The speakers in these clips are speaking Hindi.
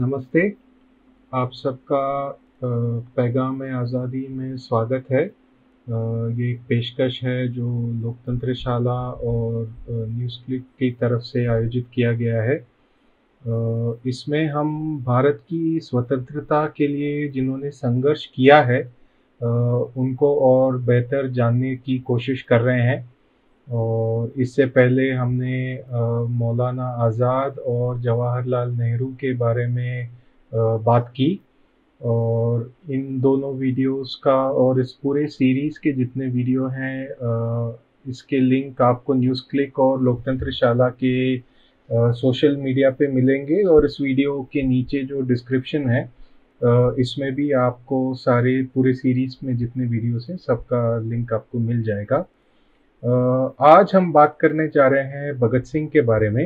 नमस्ते, आप सबका पैगाम आज़ादी में स्वागत है। ये एक पेशकश है जो लोकतंत्र शाला और न्यूज़ क्लिक की तरफ से आयोजित किया गया है। इसमें हम भारत की स्वतंत्रता के लिए जिन्होंने संघर्ष किया है उनको और बेहतर जानने की कोशिश कर रहे हैं। और इससे पहले हमने मौलाना आज़ाद और जवाहरलाल नेहरू के बारे में बात की, और इन दोनों वीडियोस का और इस पूरे सीरीज़ के जितने वीडियो हैं इसके लिंक आपको न्यूज़ क्लिक और लोकतंत्र शाला के सोशल मीडिया पे मिलेंगे। और इस वीडियो के नीचे जो डिस्क्रिप्शन है इसमें भी आपको सारे पूरे सीरीज़ में जितने वीडियोस हैं सबका लिंक आपको मिल जाएगा। आज हम बात करने जा रहे हैं भगत सिंह के बारे में।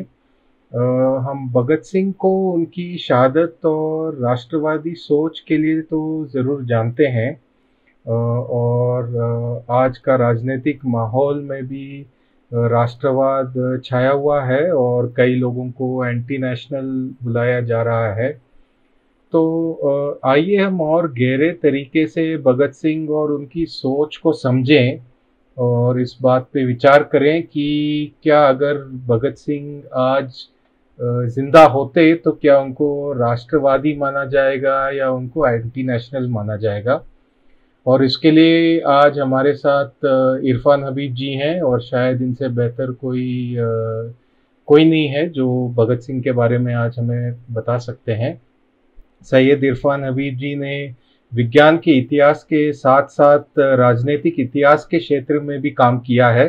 हम भगत सिंह को उनकी शहादत और राष्ट्रवादी सोच के लिए तो ज़रूर जानते हैं, और आज का राजनीतिक माहौल में भी राष्ट्रवाद छाया हुआ है और कई लोगों को एंटी नेशनल बुलाया जा रहा है। तो आइए हम और गहरे तरीके से भगत सिंह और उनकी सोच को समझें और इस बात पे विचार करें कि क्या अगर भगत सिंह आज जिंदा होते तो क्या उनको राष्ट्रवादी माना जाएगा या उनको एंटी नेशनल माना जाएगा। और इसके लिए आज हमारे साथ इरफान हबीब जी हैं, और शायद इनसे बेहतर कोई नहीं है जो भगत सिंह के बारे में आज हमें बता सकते हैं। सैयद इरफान हबीब जी ने विज्ञान के इतिहास के साथ साथ राजनीतिक इतिहास के क्षेत्र में भी काम किया है।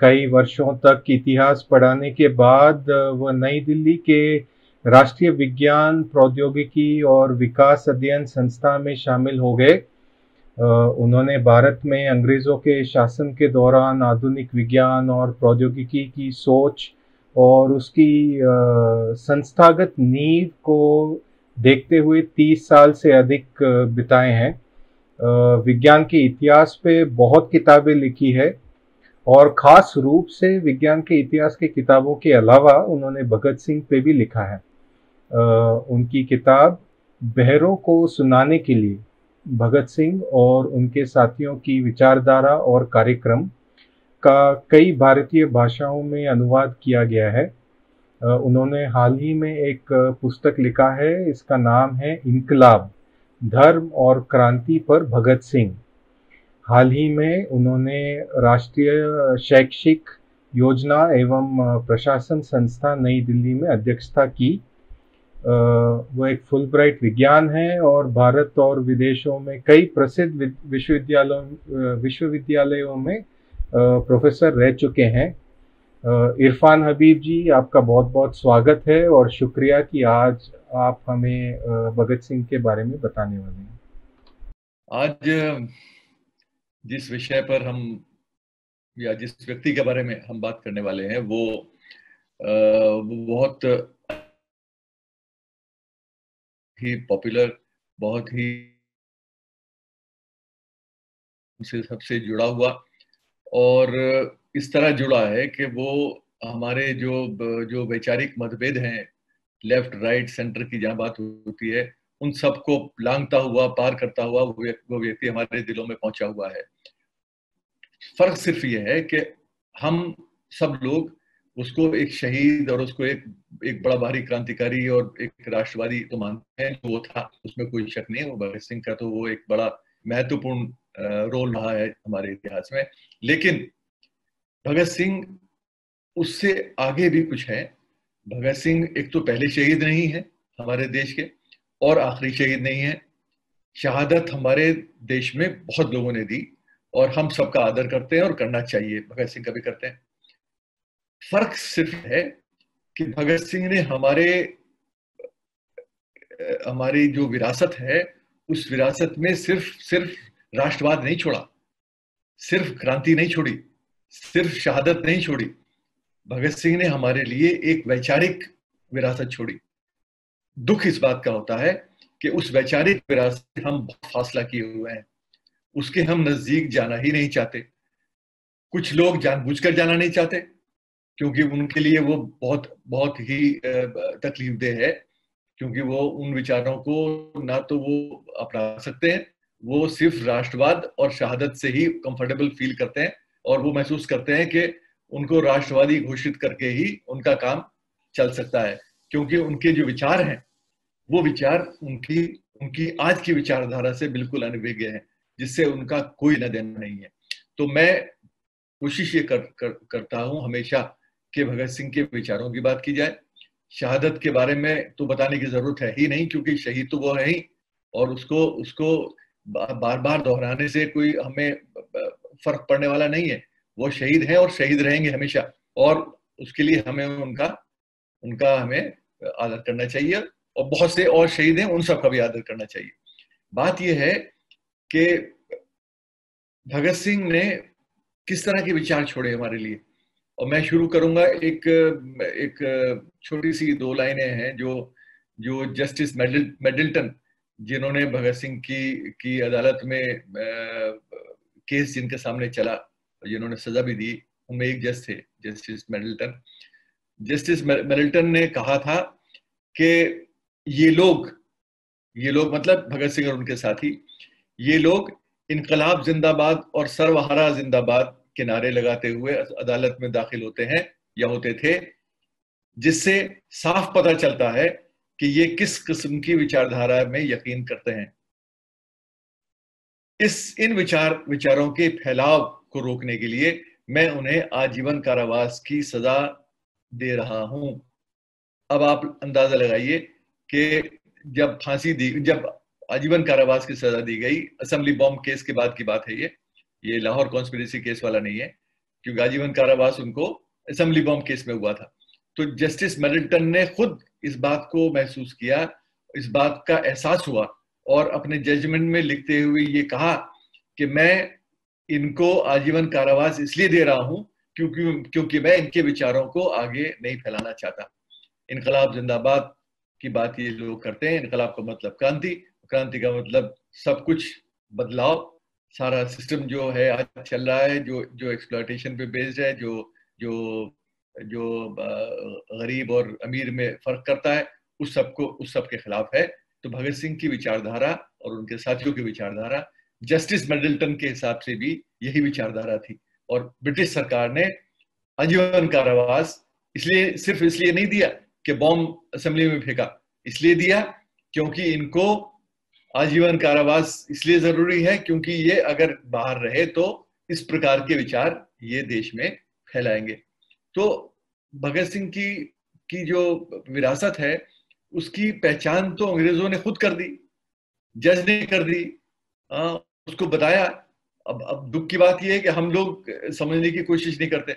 कई वर्षों तक इतिहास पढ़ाने के बाद वह नई दिल्ली के राष्ट्रीय विज्ञान प्रौद्योगिकी और विकास अध्ययन संस्था में शामिल हो गए। उन्होंने भारत में अंग्रेज़ों के शासन के दौरान आधुनिक विज्ञान और प्रौद्योगिकी की सोच और उसकी संस्थागत नींव को देखते हुए 30 साल से अधिक बिताए हैं। विज्ञान के इतिहास पे बहुत किताबें लिखी है, और ख़ास रूप से विज्ञान के इतिहास के किताबों के अलावा उन्होंने भगत सिंह पे भी लिखा है। उनकी किताब बहरों को सुनाने के लिए भगत सिंह और उनके साथियों की विचारधारा और कार्यक्रम का कई भारतीय भाषाओं में अनुवाद किया गया है। उन्होंने हाल ही में एक पुस्तक लिखा है, इसका नाम है इनकलाब, धर्म और क्रांति पर भगत सिंह। हाल ही में उन्होंने राष्ट्रीय शैक्षिक योजना एवं प्रशासन संस्था नई दिल्ली में अध्यक्षता की। वो एक फुलब्राइट विज्ञान है और भारत और विदेशों में कई प्रसिद्ध विश्वविद्यालयों में प्रोफेसर रह चुके हैं। इरफान हबीब जी, आपका बहुत बहुत स्वागत है और शुक्रिया कि आज आप हमें भगत सिंह के बारे में बताने वाले हैं। आज जिस विषय पर हम या जिस व्यक्ति के बारे में हम बात करने वाले हैं वो बहुत ही पॉपुलर, बहुत ही उनसे सबसे जुड़ा हुआ और इस तरह जुड़ा है कि वो हमारे जो वैचारिक मतभेद हैं लेफ्ट राइट सेंटर की जहाँ बात होती है उन सबको लांघता हुआ, पार करता हुआ वो व्यक्ति हमारे दिलों में पहुंचा हुआ है। फर्क सिर्फ ये है कि हम सब लोग उसको एक शहीद और उसको एक बड़ा भारी क्रांतिकारी और एक राष्ट्रवादी तो मानते हैं। वो था, उसमें कोई शक नहीं। वो भगत सिंह का तो वो एक बड़ा महत्वपूर्ण रोल रहा है हमारे इतिहास में, लेकिन भगत सिंह उससे आगे भी कुछ है। भगत सिंह एक तो पहले शहीद नहीं है हमारे देश के, और आखिरी शहीद नहीं है। शहादत हमारे देश में बहुत लोगों ने दी और हम सबका आदर करते हैं और करना चाहिए, भगत सिंह का भी करते हैं। फर्क सिर्फ है कि भगत सिंह ने हमारी जो विरासत है उस विरासत में सिर्फ राष्ट्रवाद नहीं छोड़ा, सिर्फ क्रांति नहीं छोड़ी, सिर्फ शहादत नहीं छोड़ी। भगत सिंह ने हमारे लिए एक वैचारिक विरासत छोड़ी। दुख इस बात का होता है कि उस वैचारिक विरासत से हम बहुत फासला किए हुए हैं, उसके हम नजदीक जाना ही नहीं चाहते। कुछ लोग जानबूझकर जाना नहीं चाहते क्योंकि उनके लिए वो बहुत बहुत ही तकलीफदेह है क्योंकि वो उन विचारों को ना तो वो अपना सकते हैं, वो सिर्फ राष्ट्रवाद और शहादत से ही कंफर्टेबल फील करते हैं और वो महसूस करते हैं कि उनको राष्ट्रवादी घोषित करके ही उनका काम चल सकता है, क्योंकि उनके जो विचार हैं वो विचार उनकी आज की विचारधारा से बिल्कुल अनभिज्ञ है, जिससे उनका कोई लेना देना नहीं है। तो मैं कोशिश ये करता हूँ हमेशा कि भगत सिंह के विचारों की बात की जाए। शहादत के बारे में तो बताने की जरूरत है ही नहीं, क्योंकि शहीद तो वो है ही, और उसको बार बार दोहराने से कोई हमें फर्क पड़ने वाला नहीं है। वो शहीद हैं और शहीद रहेंगे हमेशा, और उसके लिए हमें उनका हमें आदर करना चाहिए, और बहुत से और शहीद हैं उन सब का भी आदर करना चाहिए। बात यह है कि भगत सिंह ने किस तरह के विचार छोड़े हमारे लिए, और मैं शुरू करूंगा एक छोटी सी दो लाइनें हैं जो जस्टिस मिडलटन, जिन्होंने भगत सिंह की अदालत में केस जिनके सामने चला और जिन्होंने सजा भी दी, उनमें एक जज थे जस्टिस मिडलटन। जस्टिस मिडलटन ने कहा था कि ये लोग मतलब भगत सिंह और उनके साथी, ये लोग इनकलाब जिंदाबाद और सर्वहारा जिंदाबाद के नारे लगाते हुए अदालत में दाखिल होते हैं या होते थे, जिससे साफ पता चलता है कि ये किस किस्म की विचारधारा में यकीन करते हैं। इन विचारों के फैलाव को रोकने के लिए मैं उन्हें आजीवन कारावास की सजा दे रहा हूं। अब आप अंदाजा लगाइए कि जब आजीवन कारावास की सजा दी गई, असेंबली बॉम्ब केस के बाद की बात है, ये लाहौर कॉन्स्पिरेसी केस वाला नहीं है, क्योंकि आजीवन कारावास उनको असेंबली बॉम्ब केस में हुआ था। तो जस्टिस मिडलटन ने खुद इस बात को महसूस किया, इस बात का एहसास हुआ, और अपने जजमेंट में लिखते हुए ये कहा कि मैं इनको आजीवन कारावास इसलिए दे रहा हूं क्योंकि मैं इनके विचारों को आगे नहीं फैलाना चाहता। इनकलाब जिंदाबाद की बात ये लोग करते हैं। इनकलाब का मतलब क्रांति, क्रांति का मतलब सब कुछ बदलाव, सारा सिस्टम जो है आज चल रहा है, जो एक्सप्लॉयटेशन पे बेस्ड है, जो गरीब और अमीर में फर्क करता है, उस सब के खिलाफ है। तो भगत सिंह की विचारधारा और उनके साथियों की विचारधारा जस्टिस मिडलटन के हिसाब से भी यही विचारधारा थी, और ब्रिटिश सरकार ने आजीवन कारावास इसलिए सिर्फ इसलिए नहीं दिया कि बॉम्ब असेंबली में फेंका, इसलिए दिया क्योंकि इनको आजीवन कारावास इसलिए जरूरी है क्योंकि ये अगर बाहर रहे तो इस प्रकार के विचार ये देश में फैलाएंगे। तो भगत सिंह की जो विरासत है उसकी पहचान तो अंग्रेजों ने खुद कर दी, जज ने कर दी, उसको बताया। अब दुख की बात यह है कि हम लोग समझने की कोशिश नहीं करते।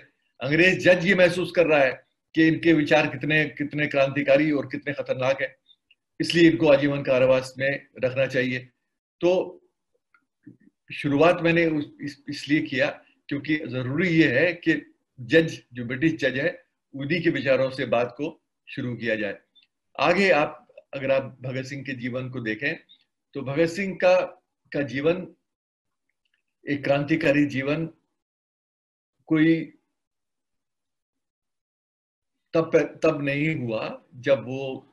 अंग्रेज जज ये महसूस कर रहा है कि इनके विचार कितने कितने क्रांतिकारी और कितने खतरनाक है, इसलिए इनको आजीवन कारावास में रखना चाहिए। तो शुरुआत मैंने इसलिए किया क्योंकि जरूरी ये है कि जज जो ब्रिटिश जज है उन्हीं के विचारों से बात को शुरू किया जाए। आगे अगर आप भगत सिंह के जीवन को देखें तो भगत सिंह का जीवन एक क्रांतिकारी जीवन कोई तब नहीं हुआ जब वो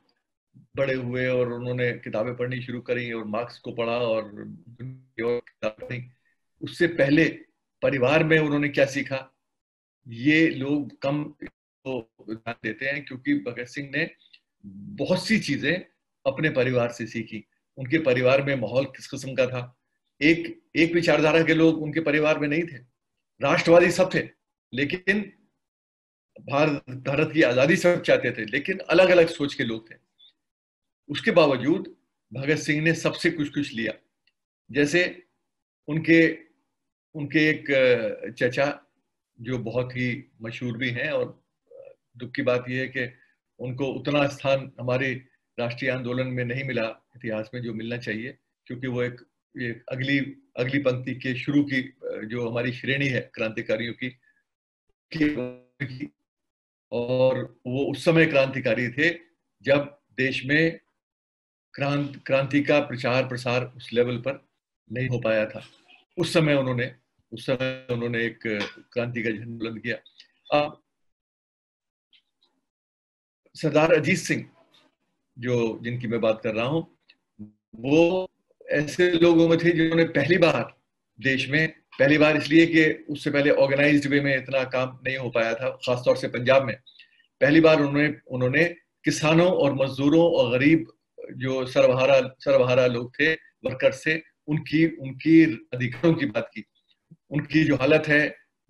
बड़े हुए और उन्होंने किताबें पढ़नी शुरू करी और मार्क्स को पढ़ा और किताब पढ़ी। उससे पहले परिवार में उन्होंने क्या सीखा ये लोग कम ध्यान देते हैं, क्योंकि भगत सिंह ने बहुत सी चीजें अपने परिवार से सीखी। उनके परिवार में माहौल किस किस्म का था, एक विचारधारा के लोग उनके परिवार में नहीं थे, राष्ट्रवादी सब थे, लेकिन भारत की आजादी सब चाहते थे, लेकिन अलग अलग सोच के लोग थे। उसके बावजूद भगत सिंह ने सबसे कुछ लिया। जैसे उनके एक चचा जो बहुत ही मशहूर भी हैं, और दुख की बात यह है कि उनको उतना स्थान हमारे राष्ट्रीय आंदोलन में नहीं मिला इतिहास में जो मिलना चाहिए, क्योंकि वो एक अगली पंक्ति के शुरू की जो हमारी श्रेणी है क्रांतिकारियों की, और वो उस समय क्रांतिकारी थे जब देश में क्रांति का प्रचार प्रसार उस लेवल पर नहीं हो पाया था। उस समय उन्होंने एक क्रांति का झंडा बुलंद किया। अब सरदार अजीत सिंह जो जिनकी मैं बात कर रहा हूँ वो ऐसे लोगों में थे जिन्होंने पहली बार देश में, पहली बार इसलिए कि उससे पहले ऑर्गेनाइज्ड वे में इतना काम नहीं हो पाया था, खासतौर से पंजाब में, पहली बार उन्होंने किसानों और मजदूरों और गरीब जो सर्वहारा लोग थे, वर्कर्स थे, उनकी अधिकारों की बात की, उनकी जो हालत है,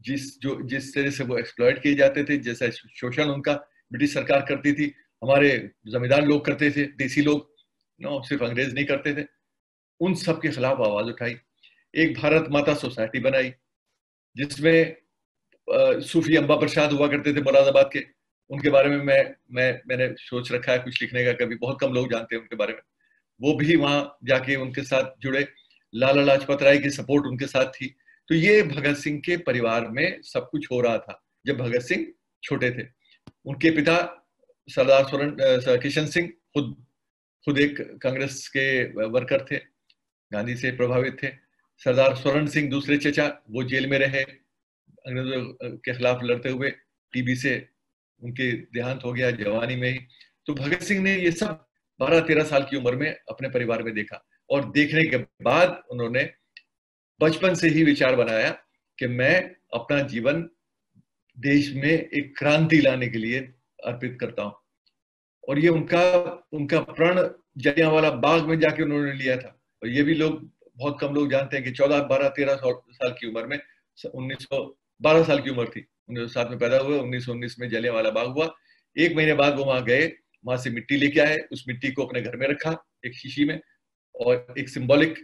जिस तरह से वो एक्सप्लॉयट किए जाते थे, जैसा शोषण उनका ब्रिटिश सरकार करती थी, हमारे जमींदार लोग करते थे, देसी लोग, ना सिर्फ अंग्रेज नहीं करते थे, उन सब के खिलाफ आवाज उठाई। एक भारत माता सोसाइटी बनाई जिसमें सूफी अंबा प्रसाद हुआ करते थे मुरादाबाद के, उनके बारे में मैंने सोच रखा है कुछ लिखने का, कभी बहुत कम लोग जानते हैं उनके बारे में, वो भी वहाँ जाके उनके साथ जुड़े, लाला लाजपत राय की सपोर्ट उनके साथ थी। तो ये भगत सिंह के परिवार में सब कुछ हो रहा था जब भगत सिंह छोटे थे। उनके पिता सरदार किशन सिंह खुद एक कांग्रेस के वर्कर थे, गांधी से प्रभावित थे। सरदार स्वरण सिंह दूसरे चचा, वो जेल में रहे अंग्रेजों के खिलाफ लड़ते हुए, टीबी से उनके देहांत हो गया जवानी में ही। तो भगत सिंह ने ये सब 12-13 साल की उम्र में अपने परिवार में देखा और देखने के बाद उन्होंने बचपन से ही विचार बनाया कि मैं अपना जीवन देश में एक क्रांति लाने के लिए अर्पित करता हूँ। और ये उनका प्रण जलियांवाला बाग में जाके उन्होंने लिया था। और ये भी लोग बहुत कम लोग जानते हैं कि 14-13 साल की उम्र में, 1912 साल की उम्र थी, 1907 में पैदा हुए, 1919 में जलियांवाला बाग हुआ। एक महीने बाद वो वहां गए, वहां से मिट्टी लेके आए, उस मिट्टी को अपने घर में रखा एक शीशी में, और एक सिंबॉलिक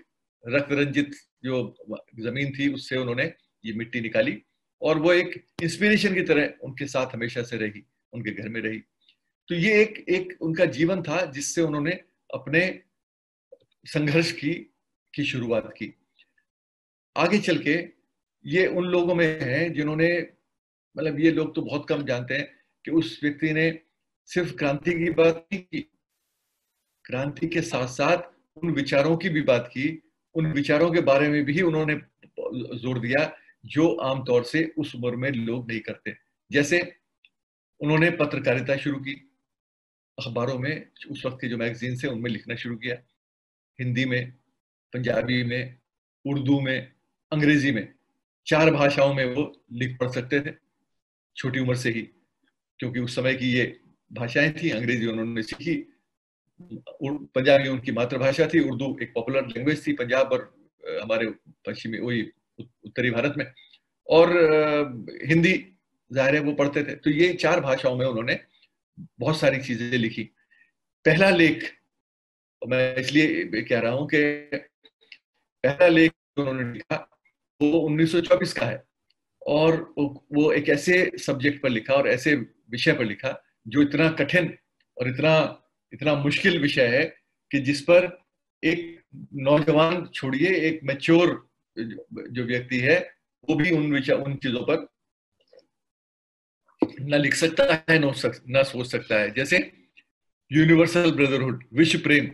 रक्त रंजित जो जमीन थी उससे उन्होंने ये मिट्टी निकाली, और वो एक इंस्पिरेशन की तरह उनके साथ हमेशा से रही, उनके घर में रही। तो ये एक उनका जीवन था जिससे उन्होंने अपने संघर्ष की शुरुआत की। आगे चल के ये उन लोगों में हैं जिन्होंने, मतलब ये लोग तो बहुत कम जानते हैं कि उस व्यक्ति ने सिर्फ क्रांति की बात नहीं की, क्रांति के साथ साथ उन विचारों की भी बात की, उन विचारों के बारे में भी उन्होंने जोर दिया जो आमतौर से उस उम्र में लोग नहीं करते। जैसे उन्होंने पत्रकारिता शुरू की, अखबारों में उस वक्त के जो मैगजीन थे उनमें लिखना शुरू किया, हिंदी में, पंजाबी में, उर्दू में, अंग्रेजी में, 4 भाषाओं में वो लिख पढ़ सकते थे छोटी उम्र से ही, क्योंकि उस समय की ये भाषाएं थी। अंग्रेजी उन्होंने सीखी, पंजाबी उनकी मातृभाषा थी, उर्दू एक पॉपुलर लैंग्वेज थी पंजाब और हमारे पश्चिमी वही उत्तरी भारत में, और हिंदी जाहिर है वो पढ़ते थे। तो ये 4 भाषाओं में उन्होंने बहुत सारी चीजें लिखी। पहला लेख, मैं इसलिए कह रहा हूं कि पहला लेख उन्होंने लिखा वो 1924 का है, और वो एक ऐसे सब्जेक्ट पर लिखा और ऐसे विषय पर लिखा जो इतना कठिन और इतना मुश्किल विषय है कि जिस पर एक नौजवान छोड़िए, एक मैच्योर जो व्यक्ति है वो भी उन चीजों पर ना लिख सकता है ना सोच सकता है। जैसे यूनिवर्सल ब्रदरहुड, विश्व प्रेम।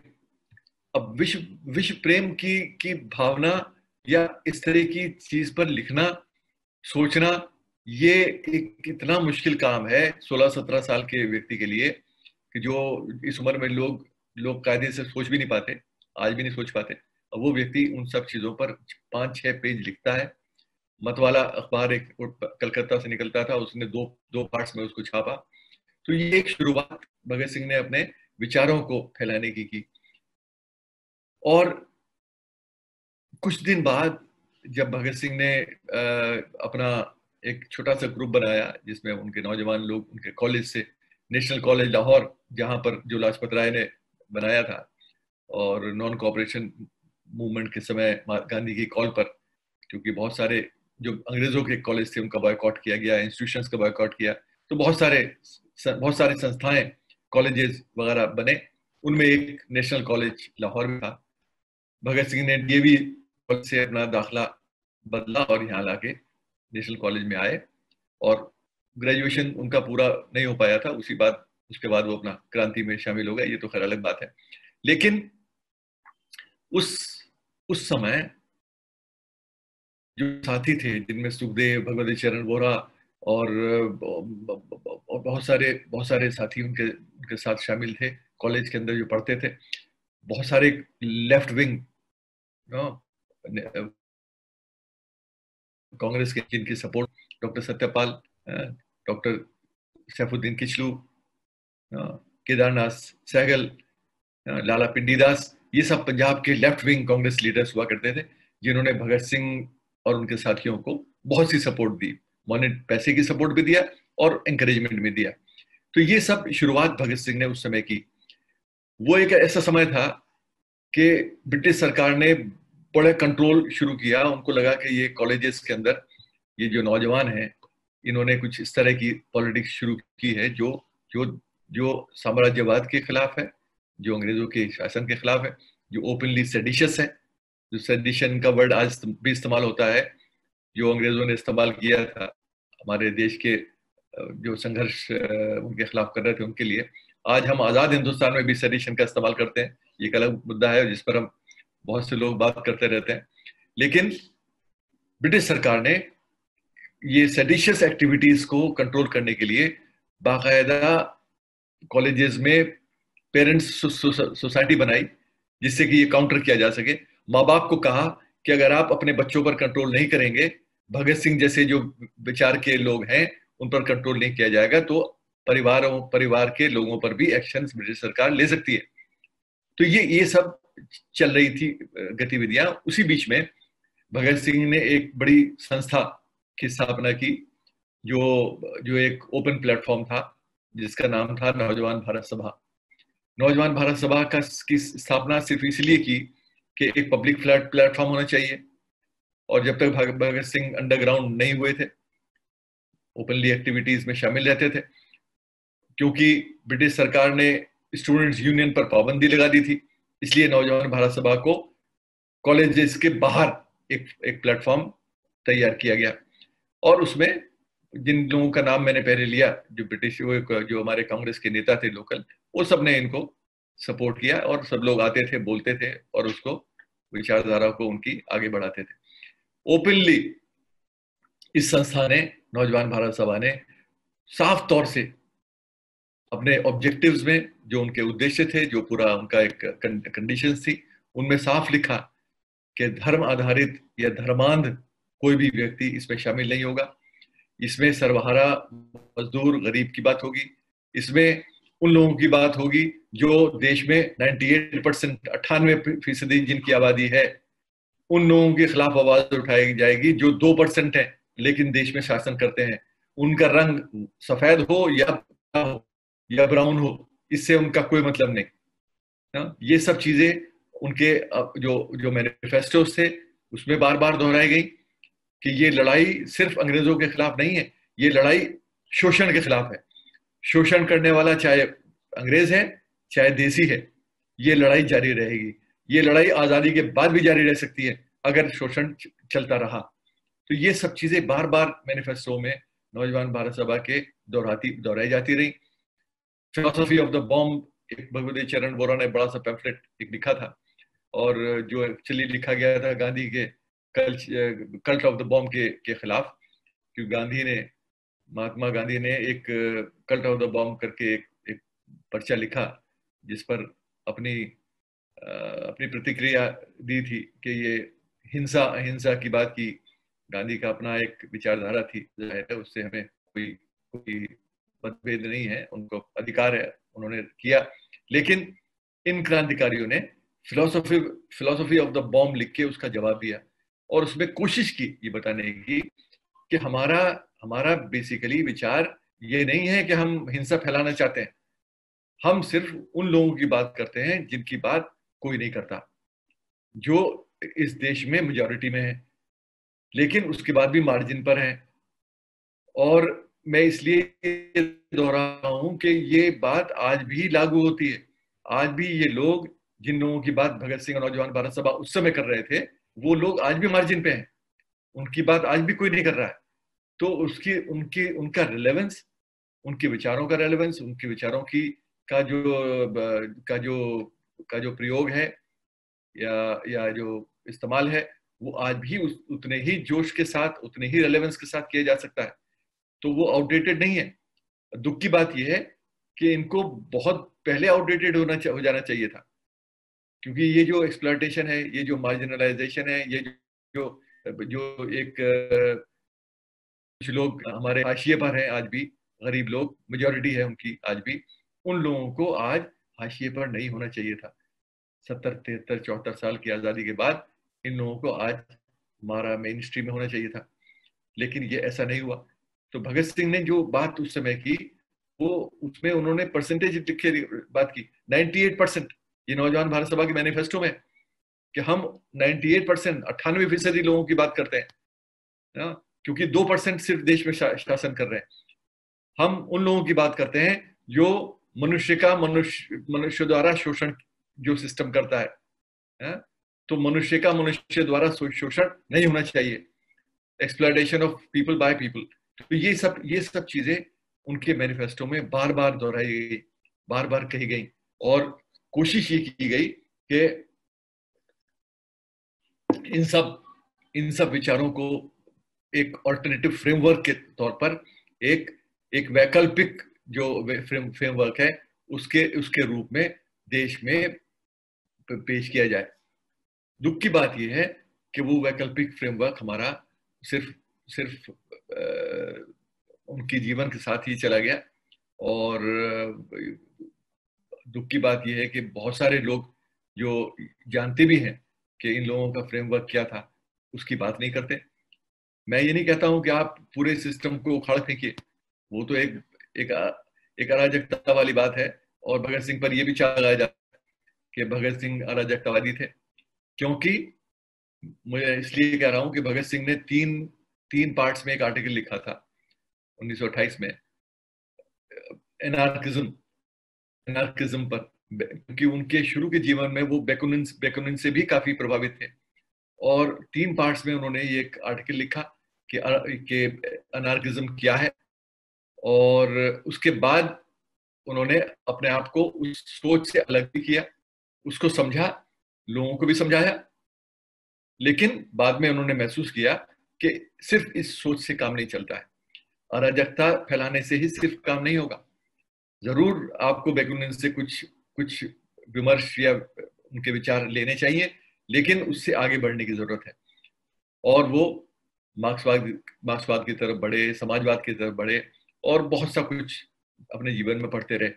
अब विश्व प्रेम की भावना या इस तरह की चीज पर लिखना, सोचना, ये एक इतना मुश्किल काम है 16-17 साल के व्यक्ति के लिए कि जो इस उम्र में लोग कायदे से सोच भी नहीं पाते, आज भी नहीं सोच पाते। और वो व्यक्ति उन सब चीजों पर 5-6 पेज लिखता है। मतवाला अखबार एक कलकत्ता से निकलता था, उसने दो पार्ट्स में उसको छापा। तो ये एक शुरुआत भगत सिंह ने अपने विचारों को फैलाने की। और कुछ दिन बाद जब भगत सिंह ने अपना एक छोटा सा ग्रुप बनाया जिसमें उनके नौजवान लोग उनके कॉलेज से, नेशनल कॉलेज लाहौर, जहाँ पर जो लाजपत राय ने बनाया था और नॉन कोऑपरेशन मूवमेंट के समय गांधी की कॉल पर, क्योंकि बहुत सारे जो अंग्रेजों के कॉलेज थे उनका बॉयकॉट किया गया, इंस्टीट्यूशंस का बॉयकॉट किया, तो बहुत सारे संस्थाएं, कॉलेजेस वगैरह बने। उनमें एक नेशनल कॉलेज लाहौर में था। भगत सिंह ने डीएवी से अपना दाखिला बदला और यहाँ लाके नेशनल कॉलेज में आए, और ग्रेजुएशन उनका पूरा नहीं हो पाया था, उसके बाद वो अपना क्रांति में शामिल हो गए। ये तो खैर अलग बात है, लेकिन उस समय जो साथी थे जिनमें सुखदेव, भगवती चरण वोहरा और बहुत सारे साथी उनके साथ शामिल थे, कॉलेज के अंदर जो पढ़ते थे, बहुत सारे लेफ्ट विंग कांग्रेस के जिनकी support, doctor Satyapal, doctor Saifuddin Kitchlew, Kedarnath Sehgal, Lala Pindi Das, ये सब पंजाब के लेफ्ट विंग कांग्रेस लीडर्स हुआ करते थे, जिन्होंने भगत सिंह और उनके साथियों को बहुत सी सपोर्ट दी। माने पैसे की सपोर्ट भी दिया और एंकरेजमेंट भी दिया। तो ये सब शुरुआत भगत सिंह ने उस समय की। वो एक ऐसा समय था कि ब्रिटिश सरकार ने बड़े कंट्रोल शुरू किया। उनको लगा कि ये कॉलेजेस के अंदर ये जो नौजवान हैं, इन्होंने कुछ इस तरह की पॉलिटिक्स शुरू की है जो जो जो साम्राज्यवाद के खिलाफ है, जो अंग्रेजों के शासन के खिलाफ है, जो ओपनली सेडिशस है। जो सेडिशन का वर्ड आज भी इस्तेमाल होता है, जो अंग्रेजों ने इस्तेमाल किया था हमारे देश के जो संघर्ष उनके खिलाफ कर रहे थे उनके लिए। आज हम आज़ाद हिंदुस्तान में भी सेडिशन का इस्तेमाल करते हैं, ये एक अलग मुद्दा है जिस पर हम बहुत से लोग बात करते रहते हैं। लेकिन ब्रिटिश सरकार ने ये सेडिशियस एक्टिविटीज को कंट्रोल करने के लिए बाकायदा कॉलेजेस में पेरेंट्स सोसाइटी बनाई, जिससे कि ये काउंटर किया जा सके। माँ बाप को कहा कि अगर आप अपने बच्चों पर कंट्रोल नहीं करेंगे, भगत सिंह जैसे जो विचार के लोग हैं उन पर कंट्रोल नहीं किया जाएगा, तो परिवार के लोगों पर भी एक्शंस ब्रिटिश सरकार ले सकती है। तो ये सब चल रही थी गतिविधियां। उसी बीच में भगत सिंह ने एक बड़ी संस्था की स्थापना की, जो एक ओपन प्लेटफॉर्म था, जिसका नाम था नौजवान भारत सभा। नौजवान भारत सभा की स्थापना सिर्फ इसलिए की कि एक पब्लिक प्लेटफॉर्म होना चाहिए, और जब तक भगत सिंह अंडरग्राउंड नहीं हुए थे, ओपनली एक्टिविटीज में शामिल रहते थे, क्योंकि ब्रिटिश सरकार ने स्टूडेंट्स यूनियन पर पाबंदी लगा दी थी, इसलिए नौजवान भारत सभा को कॉलेजेस के बाहर एक प्लेटफॉर्म तैयार किया गया। और उसमें जिन लोगों का नाम मैंने पहले लिया, जो ब्रिटिश जो हमारे कांग्रेस के नेता थे लोकल, वो सब ने इनको सपोर्ट किया, और सब लोग आते थे, बोलते थे, और उसको विचारधारा को उनकी आगे बढ़ाते थे। ओपनली इस संस्था ने, नौजवान भारत सभा ने, साफ तौर से अपने ऑब्जेक्टिव्स में, जो उनके उद्देश्य थे, जो पूरा उनका एक कंडीशंस थी, उनमें साफ लिखा कि धर्म आधारित या धर्मांध कोई भी व्यक्ति इसमें शामिल नहीं होगा, इसमें सर्वहारा मजदूर गरीब की बात होगी, इसमें उन लोगों की बात होगी जो देश में 98%, 98% जिनकी आबादी है, उन लोगों के खिलाफ आवाज उठाई जाएगी जो 2% है लेकिन देश में शासन करते हैं, उनका रंग सफेद हो या ब्राउन हो, इससे उनका कोई मतलब नहीं ना? ये सब चीजें उनके जो मैनिफेस्टोस थे उसमें बार बार दोहराई गई कि ये लड़ाई सिर्फ अंग्रेजों के खिलाफ नहीं है, ये लड़ाई शोषण के खिलाफ है। शोषण करने वाला चाहे अंग्रेज है चाहे देसी है, ये लड़ाई जारी रहेगी। ये लड़ाई आजादी के बाद भी जारी रह सकती है अगर शोषण चलता रहा। तो ये सब चीजें बार बार मैनिफेस्टो में नौजवान भारत सभा के दोहराई जाती रही। फिलोसफी ऑफ द बॉम्ब, एक भगवती चरण वोहरा ने बड़ा सा पैम्फलेट एक लिखा था, और जो एक्चुअली लिखा गया था गांधी के कल्ट ऑफ द बॉम्ब के खिलाफ, क्योंकि महात्मा गांधी ने एक कल्ट ऑफ द बॉम्ब करके एक पर्चा लिखा, जिस पर अपनी प्रतिक्रिया दी थी कि ये हिंसा की बात की। गांधी का अपना एक विचारधारा थी, उससे हमें कोई मतभेद नहीं है, उनको अधिकार है, उन्होंने किया। लेकिन इन क्रांतिकारियों ने फिलोसफी ऑफ द बॉम्ब लिख के उसका जवाब दिया, और उसमें कोशिश की ये बताने की कि हमारा बेसिकली विचार ये नहीं है कि हम हिंसा फैलाना चाहते हैं, हम सिर्फ उन लोगों की बात करते हैं जिनकी बात कोई नहीं करता, जो इस देश में मेजॉरिटी में है लेकिन उसके बाद भी मार्जिन पर है। और मैं इसलिए दोहरा रहा हूं कि ये बात आज भी लागू होती है। आज भी ये लोग, जिन लोगों की बात भगत सिंह और नौजवान भारत सभा उस समय कर रहे थे, वो लोग आज भी मार्जिन पे हैं, उनकी बात आज भी कोई नहीं कर रहा है। तो उनका रिलेवेंस, उनके विचारों का रिलेवेंस, उनके विचारों की का जो प्रयोग है या जो इस्तेमाल है, वो आज भी उतने ही जोश के साथ, उतने ही रेलेवेंस के साथ किया जा सकता है। तो वो आउटडेटेड नहीं है। दुख की बात यह है कि इनको बहुत पहले आउटडेटेड हो जाना चाहिए था, क्योंकि ये जो एक्सप्लॉयटेशन है, ये जो मार्जिनलाइजेशन है, ये जो एक कुछ लोग हमारे हाशिए पर हैं आज भी, गरीब लोग मेजॉरिटी है उनकी आज भी, उन लोगों को आज हाशिए पर नहीं होना चाहिए था। 70, 73, 74 साल की आज़ादी के बाद इन लोगों को आज हमारा मेन स्ट्रीम में होना चाहिए था, लेकिन ये ऐसा नहीं हुआ। तो भगत सिंह ने जो बात उस समय की, वो उसमें उन्होंने परसेंटेज लिखे बात की 98%। ये नौजवान भारत सभा के मैनिफेस्टो में कि हम 98%, 98% लोगों की बात करते हैं ना? क्योंकि 2% सिर्फ देश में शासन कर रहे हैं। हम उन लोगों की बात करते हैं जो मनुष्य का मनुष्य द्वारा शोषण जो सिस्टम करता है ना? तो मनुष्य का मनुष्य द्वारा शोषण नहीं होना चाहिए, exploitation of people by people. तो ये सब चीजें उनके मैनिफेस्टो में बार बार दोहराई गई, बार बार कही गई, और कोशिश ये की गई कि इन सब विचारों को एक ऑल्टरनेटिव फ्रेमवर्क के तौर पर, एक वैकल्पिक जो फ्रेमवर्क है उसके रूप में देश में पेश किया जाए। दुख की बात यह है कि वो वैकल्पिक फ्रेमवर्क हमारा सिर्फ उनकी जीवन के साथ ही चला गया। और दुख की बात यह है कि बहुत सारे लोग जो जानते भी हैं कि इन लोगों का फ्रेमवर्क क्या था, उसकी बात नहीं करते। मैं ये नहीं कहता हूं कि आप पूरे सिस्टम को उखाड़ फेंकिए, वो तो एक एक एक अराजकता वाली बात है। और भगत सिंह पर यह भी चलाया जाता कि भगत सिंह अराजकतावादी थे, क्योंकि मैं इसलिए कह रहा हूं कि भगत सिंह ने तीन पार्ट्स में एक आर्टिकल लिखा था 1928 में एनार्किज्म पर, क्योंकि उनके शुरू के जीवन में वो बैकुनिन से भी काफी प्रभावित थे। और 3 पार्ट्स में उन्होंने ये एक आर्टिकल लिखा कि एनार्किज्म क्या है, और उसके बाद उन्होंने अपने आप को उस सोच से अलग भी किया, उसको समझा, लोगों को भी समझाया। लेकिन बाद में उन्होंने महसूस किया कि सिर्फ इस सोच से काम नहीं चलता है, अराजकता फैलाने से ही सिर्फ काम नहीं होगा। जरूर आपको बैकुनिन से कुछ विमर्श या उनके विचार लेने चाहिए, लेकिन उससे आगे बढ़ने की जरूरत है। और वो मार्क्सवाद की तरफ बढ़े, समाजवाद की तरफ बढ़े, और बहुत सा कुछ अपने जीवन में पढ़ते रहे।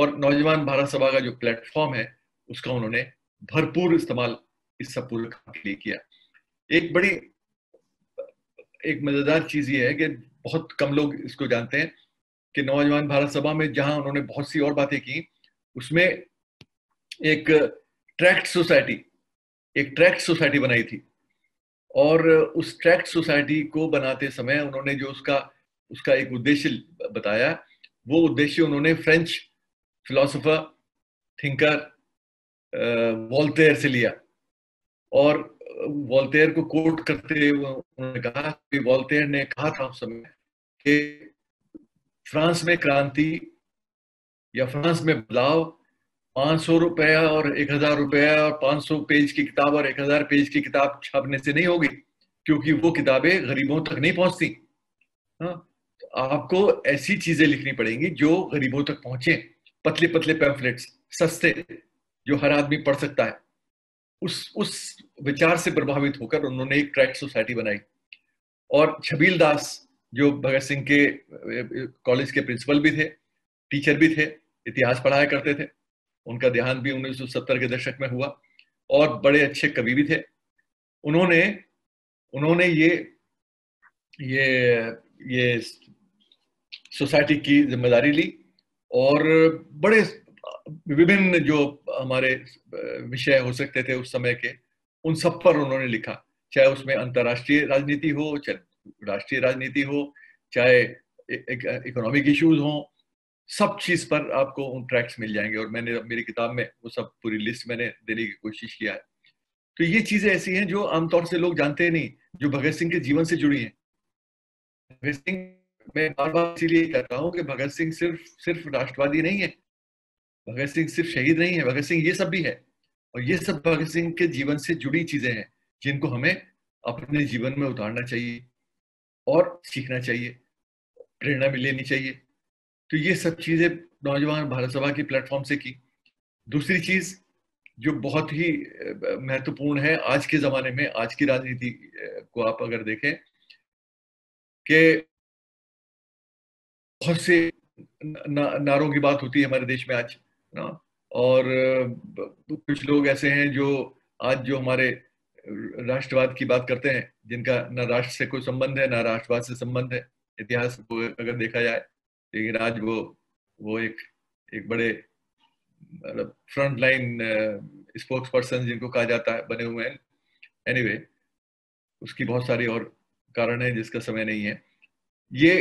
और नौजवान भारत सभा का जो प्लेटफॉर्म है, उसका उन्होंने भरपूर इस्तेमाल इस सब पूरे काम के लिए किया। एक मजेदार चीज ये है कि बहुत कम लोग इसको जानते हैं कि नौजवान भारत सभा में जहां उन्होंने बहुत सी और बातें की, उसमें एक ट्रैक्ट सोसाइटी बनाई थी। और उस ट्रैक्ट सोसाइटी को बनाते समय उन्होंने जो उसका एक उद्देश्य बताया, वो उद्देश्य उन्होंने फ्रेंच फिलोसोफर थिंकर वोल्टेयर से लिया। और वोल्टेयर को कोट करते हुए उन्होंने कहा कि वोल्टेयर ने कहा था उस समय कि फ्रांस में क्रांति या फ्रांस में बदलाव 500 रुपया और 1000 रुपया और 500 पेज की किताब और 1000 पेज की किताब छापने से नहीं होगी, क्योंकि वो किताबें गरीबों तक नहीं पहुंचती। हाँ, आपको ऐसी चीजें लिखनी पड़ेंगी जो गरीबों तक पहुंचे, पतले पतले पैम्फलेट्स, सस्ते, जो हर आदमी पढ़ सकता है। उस विचार से प्रभावित होकर उन्होंने एक ट्रैक्ट सोसाइटी बनाई। और छबील दास, जो भगत सिंह के कॉलेज के प्रिंसिपल भी थे, टीचर भी थे, इतिहास पढ़ाया करते थे, उनका देहांत भी 1970 के दशक में हुआ, और बड़े अच्छे कवि भी थे। उन्होंने ये सोसाइटी की जिम्मेदारी ली, और बड़े विभिन्न जो हमारे विषय हो सकते थे उस समय के, उन सब पर उन्होंने लिखा, चाहे उसमें अंतर्राष्ट्रीय राजनीति हो, चाहे राष्ट्रीय राजनीति हो, चाहे इकोनॉमिक इश्यूज हो, सब चीज पर आपको उन ट्रैक्ट्स मिल जाएंगे। और मैंने मेरी किताब में वो सब पूरी लिस्ट मैंने देने की कोशिश किया है। तो ये चीजें ऐसी हैं जो आमतौर से लोग जानते नहीं, जो भगत सिंह के जीवन से जुड़ी हैं। भगत सिंह, मैं बार बार इसीलिए कहता हूँ कि भगत सिंह सिर्फ राष्ट्रवादी नहीं है, भगत सिंह सिर्फ शहीद नहीं है, भगत सिंह ये सब भी है। और ये सब भगत सिंह के जीवन से जुड़ी चीजें हैं जिनको हमें अपने जीवन में उतारना चाहिए और सीखना चाहिए, प्रेरणा भी लेनी चाहिए। तो ये सब चीजें नौजवान भारत सभा की प्लेटफॉर्म से की। दूसरी चीज जो बहुत ही महत्वपूर्ण है आज के जमाने में, आज की राजनीति को आप अगर देखें कि बहुत से नारों की बात होती है हमारे देश में आज ना, और कुछ लोग ऐसे हैं जो आज जो हमारे राष्ट्रवाद की बात करते हैं जिनका ना राष्ट्र से कोई संबंध है ना राष्ट्रवाद से संबंध है। इतिहास को अगर देखा जाए लेकिन आज वो एक बड़े मतलब फ्रंट लाइन स्पोक्स पर्सन जिनको कहा जाता है बने हुए हैं। एनीवे उसकी बहुत सारी और कारण है जिसका समय नहीं है। ये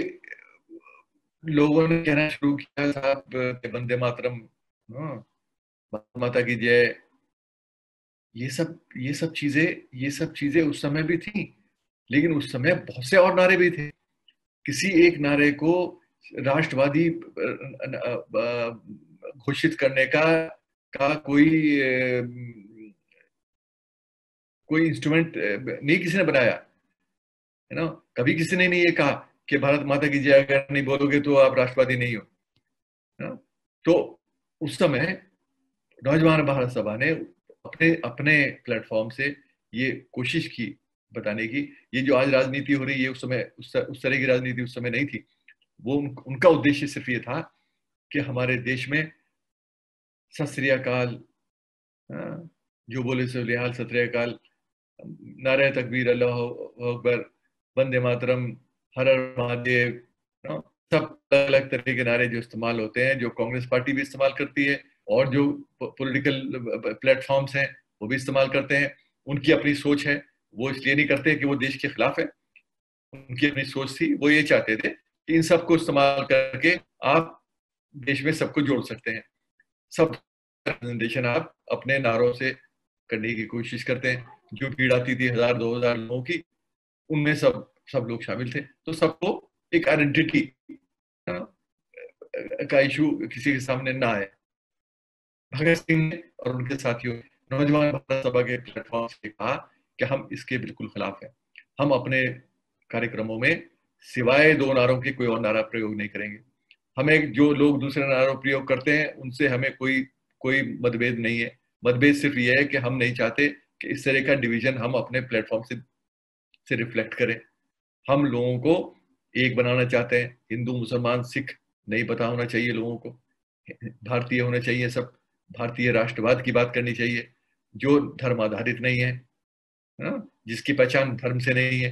लोगों ने कहना शुरू किया साहब वंदे मातरम, भारत माता की जय, ये सब चीजें उस समय भी थी, लेकिन उस समय बहुत से और नारे भी थे। किसी एक नारे को राष्ट्रवादी घोषित करने का कोई इंस्ट्रूमेंट नहीं किसी ने बनाया है ना। कभी किसी ने नहीं ये कहा कि भारत माता की जय अगर नहीं बोलोगे तो आप राष्ट्रवादी नहीं हो ना? तो उस समय नौजवान भारत सभा ने अपने प्लेटफॉर्म से ये कोशिश की बताने की, ये जो आज राजनीति हो रही है उस तरह की राजनीति उस समय नहीं थी। वो उनका उद्देश्य सिर्फ ये था कि हमारे देश में सत श्री अकाल, जो बोले सो लिहाल, सत श्री अकाल, नारे तकबीर, अल्लाह अकबर, वंदे मातरम, हर हर महादेव, सब अलग तरह के नारे जो इस्तेमाल होते हैं, जो कांग्रेस पार्टी भी इस्तेमाल करती है और जो पॉलिटिकल प्लेटफॉर्म्स हैं वो भी इस्तेमाल करते हैं। उनकी अपनी सोच है, वो इसलिए नहीं करते कि वो देश के खिलाफ है, उनकी अपनी सोच थी। वो ये चाहते थे कि इन सबको इस्तेमाल करके आप देश में सबको जोड़ सकते हैं, सब प्रेजेंटेशन आप अपने नारों से करने की कोशिश करते हैं। जो भीड़ आती थी 1000-2000 लोगों की, उनमें सब लोग शामिल थे। तो सबको एक आइडेंटिटी का इशू किसी के सामने ना आए। भगत सिंह ने और उनके साथियों ने नौजवान भारत सभा के प्लेटफॉर्म से कहा कि हम इसके बिल्कुल खिलाफ हैं, हम अपने कार्यक्रमों में सिवाय दो नारों के कोई और नारा प्रयोग नहीं करेंगे। हमें जो लोग दूसरे नारों प्रयोग करते हैं उनसे हमें कोई मतभेद नहीं है। मतभेद सिर्फ ये है कि हम नहीं चाहते कि इस तरह का डिवीजन हम अपने प्लेटफॉर्म से रिफ्लेक्ट करें। हम लोगों को एक बनाना चाहते हैं। हिंदू, मुसलमान, सिख नहीं पता होना चाहिए लोगों को, भारतीय होना चाहिए सब। भारतीय राष्ट्रवाद की बात करनी चाहिए जो धर्म आधारित नहीं है ना, जिसकी पहचान धर्म से नहीं है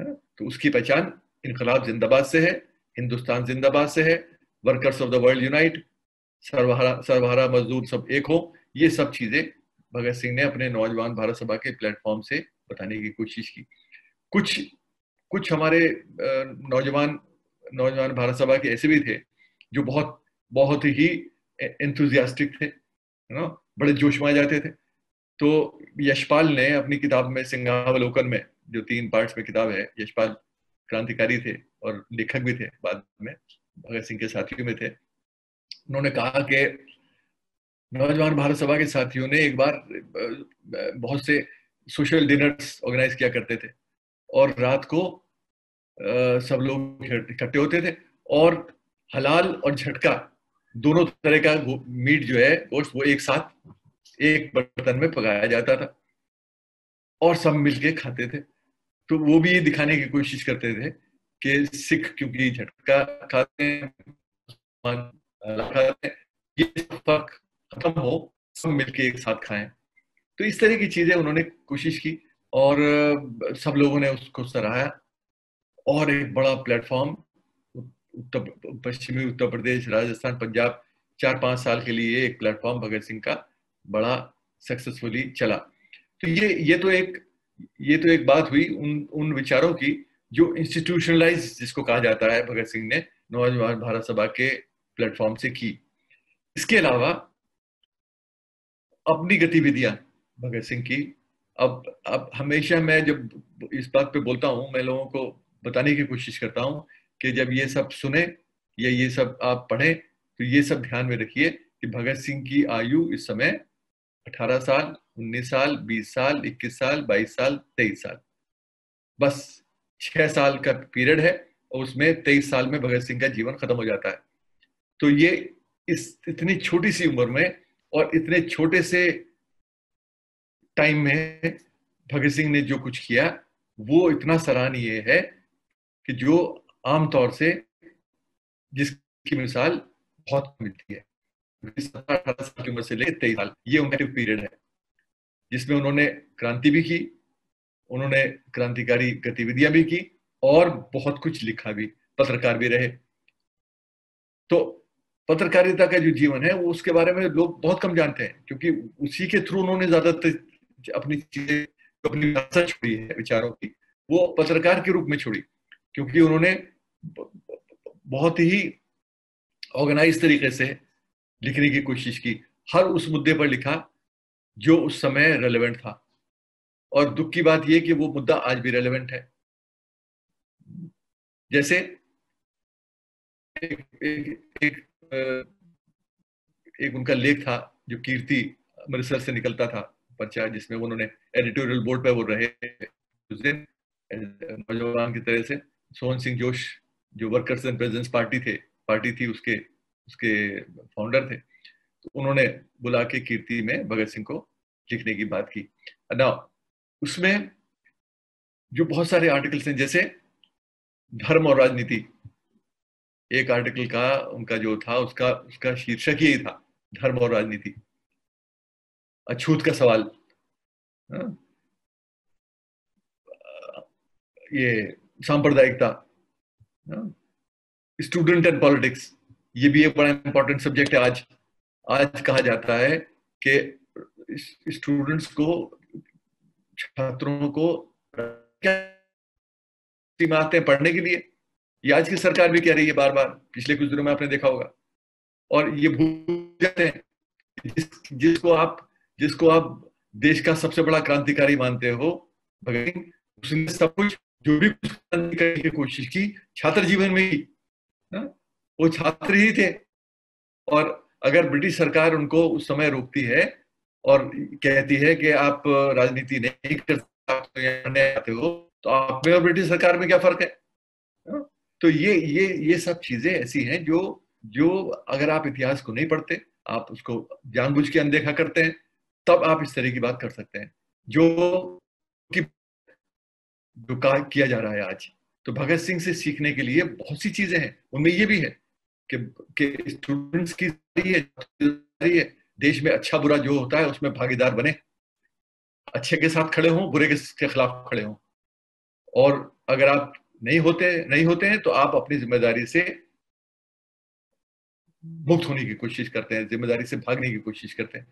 ना? तो उसकी पहचान इनकलाब जिंदाबाद से है, हिंदुस्तान जिंदाबाद से है, workers of the world unite, सर्वहारा मजदूर सब एक हो। ये सब चीजें भगत सिंह ने अपने नौजवान भारत सभा के प्लेटफॉर्म से बताने की कोशिश की। कुछ हमारे नौजवान भारत सभा के ऐसे भी थे जो बहुत बहुत ही एंथुजियास्टिक थे ना, बड़े जोश में आ जाते थे। तो यशपाल ने अपनी किताब में सिंहावलोकन में, जो 3 पार्ट्स में किताब है, यशपाल क्रांतिकारी थे और लेखक भी थे, बाद में भगत सिंह के साथियों में थे। उन्होंने कहा कि नौजवान भारत सभा के साथियों ने एक बार बहुत से सोशल डिनर्स ऑर्गेनाइज किया करते थे और रात को सब लोग इकट्ठे होते थे और हलाल और झटका दोनों तरह का मीट जो है गोश्त वो एक साथ एक बर्तन में पकाया जाता था और सब मिलके खाते थे। तो वो भी दिखाने की कोशिश करते थे कि सिख क्योंकि झटका खाते हैं, ये फर्क खत्म हो, सब मिलके एक साथ खाएं। तो इस तरह की चीजें उन्होंने कोशिश की और सब लोगों ने उसको सराहा और एक बड़ा प्लेटफॉर्म पश्चिमी उत्तर प्रदेश, राजस्थान, पंजाब 4-5 साल के लिए एक प्लेटफॉर्म भगत सिंह का बड़ा सक्सेसफुली चला। तो ये तो एक बात हुई उन विचारों की जो इंस्टीट्यूशनलाइज जिसको कहा जाता है, भगत सिंह ने नौजवान भारत सभा के प्लेटफॉर्म से की। इसके अलावा अपनी गतिविधियां भगत सिंह की, अब हमेशा मैं जब इस बात पे बोलता हूँ, मैं लोगों को बताने की कोशिश करता हूँ कि जब ये सब सुने या ये सब आप पढ़ें तो ये सब ध्यान में रखिए कि भगत सिंह की आयु इस समय 18 साल, 19 साल, 20 साल, 21 साल, 22 साल, 23 साल, बस 6 साल का पीरियड है और उसमें 23 साल में भगत सिंह का जीवन खत्म हो जाता है। तो ये इतनी छोटी सी उम्र में और इतने छोटे से टाइम में भगत सिंह ने जो कुछ किया वो इतना सराहनीय है कि जो आमतौर से जिसकी मिसाल बहुत मिलती है। 17-18 साल की उम्र से लेकर 23 साल ये उनका एक्टिव पीरियड है जिसमें उन्होंने क्रांति भी की, उन्होंने क्रांतिकारी गतिविधियां भी की और बहुत कुछ लिखा भी, पत्रकार भी रहे। तो पत्रकारिता का जो जीवन है वो उसके बारे में लोग बहुत कम जानते हैं क्योंकि उसी के थ्रू उन्होंने ज्यादातर अपनी चीजें अपनी विरासत छोड़ी है विचारों की, वो पत्रकार के रूप में छोड़ी क्योंकि उन्होंने बहुत ही ऑर्गेनाइज तरीके से लिखने की कोशिश की, हर उस मुद्दे पर लिखा जो उस समय रेलेवेंट था। और दुख की बात यह कि वो मुद्दा आज भी रेलेवेंट है। जैसे एक उनका लेख था जो कीर्ति अमृतसर से निकलता था पर्चा, जिसमें उन्होंने एडिटोरियल बोर्ड पर वो रहे उस दिन नौजवान की तरह से। सोहन सिंह जोश जो वर्कर्स एंड पेजेंट्स पार्टी थी उसके फाउंडर थे, तो उन्होंने बुला के कीर्ति में भगत सिंह को लिखने की बात की। ना उसमें जो बहुत सारे आर्टिकल्स हैं जैसे धर्म और राजनीति, एक आर्टिकल का उनका जो था उसका शीर्षक यही था, धर्म और राजनीति, अछूत का सवाल। ये सांप्रदायिकता, स्टूडेंट एंड पॉलिटिक्स, ये भी एक बड़ा इंपॉर्टेंट सब्जेक्ट है। आज कहा जाता है कि स्टूडेंट्स को, छात्रों को क्या आते हैं पढ़ने के लिए, ये आज की सरकार भी कह रही है बार बार, पिछले कुछ दिनों में आपने देखा होगा। और ये भूल जाते हैं जिसको आप देश का सबसे बड़ा क्रांतिकारी मानते हो भगत सिंह, उसने सब कुछ जो भी क्रांतिकारी की कोशिश की छात्र जीवन में ही, वो छात्र ही थे। और अगर ब्रिटिश सरकार उनको उस समय रोकती है और कहती है कि आप राजनीति नहीं कर सकते हो, तो आप में और ब्रिटिश सरकार में क्या फर्क है? तो ये सब चीजें ऐसी हैं जो अगर आप इतिहास को नहीं पढ़ते, आप उसको जानबूझ के अनदेखा करते हैं, तब आप इस तरह की बात कर सकते हैं जो किया जा रहा है आज। तो भगत सिंह से सीखने के लिए बहुत सी चीजें हैं, उनमें ये भी है कि स्टूडेंट्स की देश में अच्छा बुरा जो होता है उसमें भागीदार बने, अच्छे के साथ खड़े हों, बुरे के खिलाफ खड़े हों। और अगर आप नहीं होते हैं तो आप अपनी जिम्मेदारी से मुक्त होने की कोशिश करते हैं, जिम्मेदारी से भागने की कोशिश करते हैं।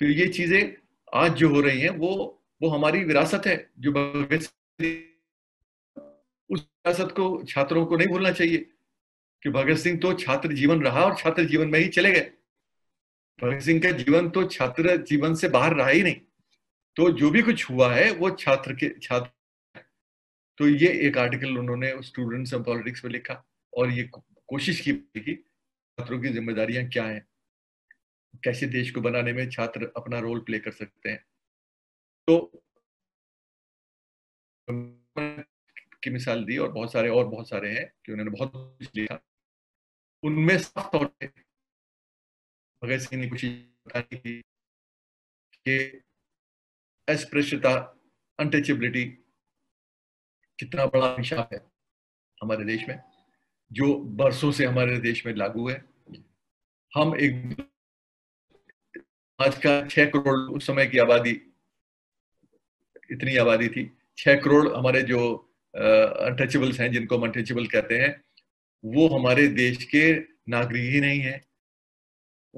तो ये चीजें आज जो हो रही हैं वो हमारी विरासत है, जो भगत सिंह, उस विरासत को छात्रों को नहीं भूलना चाहिए कि भगत सिंह तो छात्र जीवन रहा और छात्र जीवन में ही चले गए। भगत सिंह का जीवन तो छात्र जीवन से बाहर रहा ही नहीं, तो जो भी कुछ हुआ है वो छात्र। तो ये एक आर्टिकल उन्होंने स्टूडेंट्स एंड पॉलिटिक्स में लिखा और ये कोशिश की कि छात्रों की जिम्मेदारियां क्या हैं, कैसे देश को बनाने में छात्र अपना रोल प्ले कर सकते हैं। तो की मिसाल दी और बहुत सारे हैं कि उन्होंने बहुत कुछ लिखा, उनमें साफ तौर पे भगत सिंह ने कोशिश बताने की कि अस्पृश्यता, अनटचेबिलिटी कितना बड़ा अभिशाप है हमारे देश में, जो बरसों से हमारे देश में लागू है। हम एक आज का 6 करोड़, उस समय की आबादी इतनी आबादी थी, 6 करोड़ हमारे जो अनटचेबल्स हैं, जिनको हम अनटचेबल कहते हैं, वो हमारे देश के नागरिक ही नहीं है,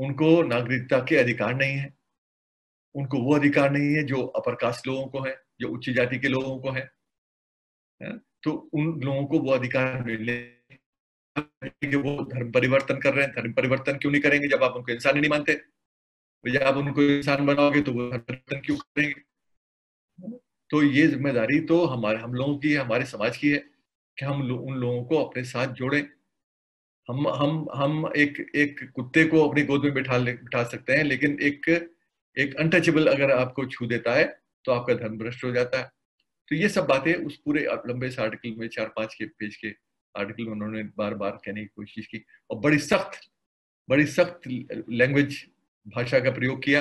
उनको नागरिकता के अधिकार नहीं है, उनको वो अधिकार नहीं है जो अपर कास्ट लोगों को है, जो उच्च जाति के लोगों को है। तो उन लोगों को वो अधिकार मिले कि वो धर्म परिवर्तन कर रहे हैं, धर्म परिवर्तन क्यों नहीं करेंगे जब आप उनको इंसान नहीं मानते? जब आप उनको इंसान बनाओगे तो वो धर्म परिवर्तन क्यों करेंगे? तो ये जिम्मेदारी तो हम लोगों की है, हमारे समाज की है कि उन लोगों को अपने साथ जोड़ें। हम एक कुत्ते को अपनी गोद में बिठा सकते हैं, लेकिन एक अनटचेबल अगर आपको छू देता है तो आपका धर्म भ्रष्ट हो जाता है। तो ये सब बातें उस पूरे लंबे से आर्टिकल में, 4-5 के पेज के आर्टिकल में उन्होंने बार बार कहने की कोशिश की और बड़ी सख्त बड़ी सख्त लैंग्वेज भाषा का प्रयोग किया,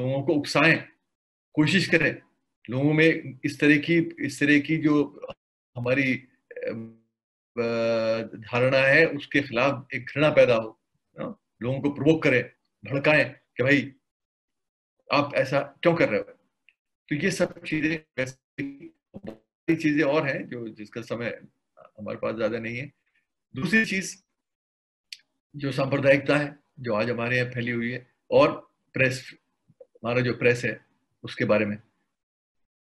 लोगों को उकसाएं, कोशिश करें लोगों में इस तरह की जो हमारी धारणा है उसके खिलाफ एक घृणा पैदा हो, लोगों को प्रोवोक करें, भड़काएं कि भाई आप ऐसा क्यों कर रहे हो। तो ये सब चीजें और हैं जो जिसका समय हमारे पास ज्यादा नहीं है। दूसरी चीज जो सांप्रदायिकता है जो आज हमारे यहाँ फैली हुई है, और प्रेस, हमारा जो प्रेस है उसके बारे में,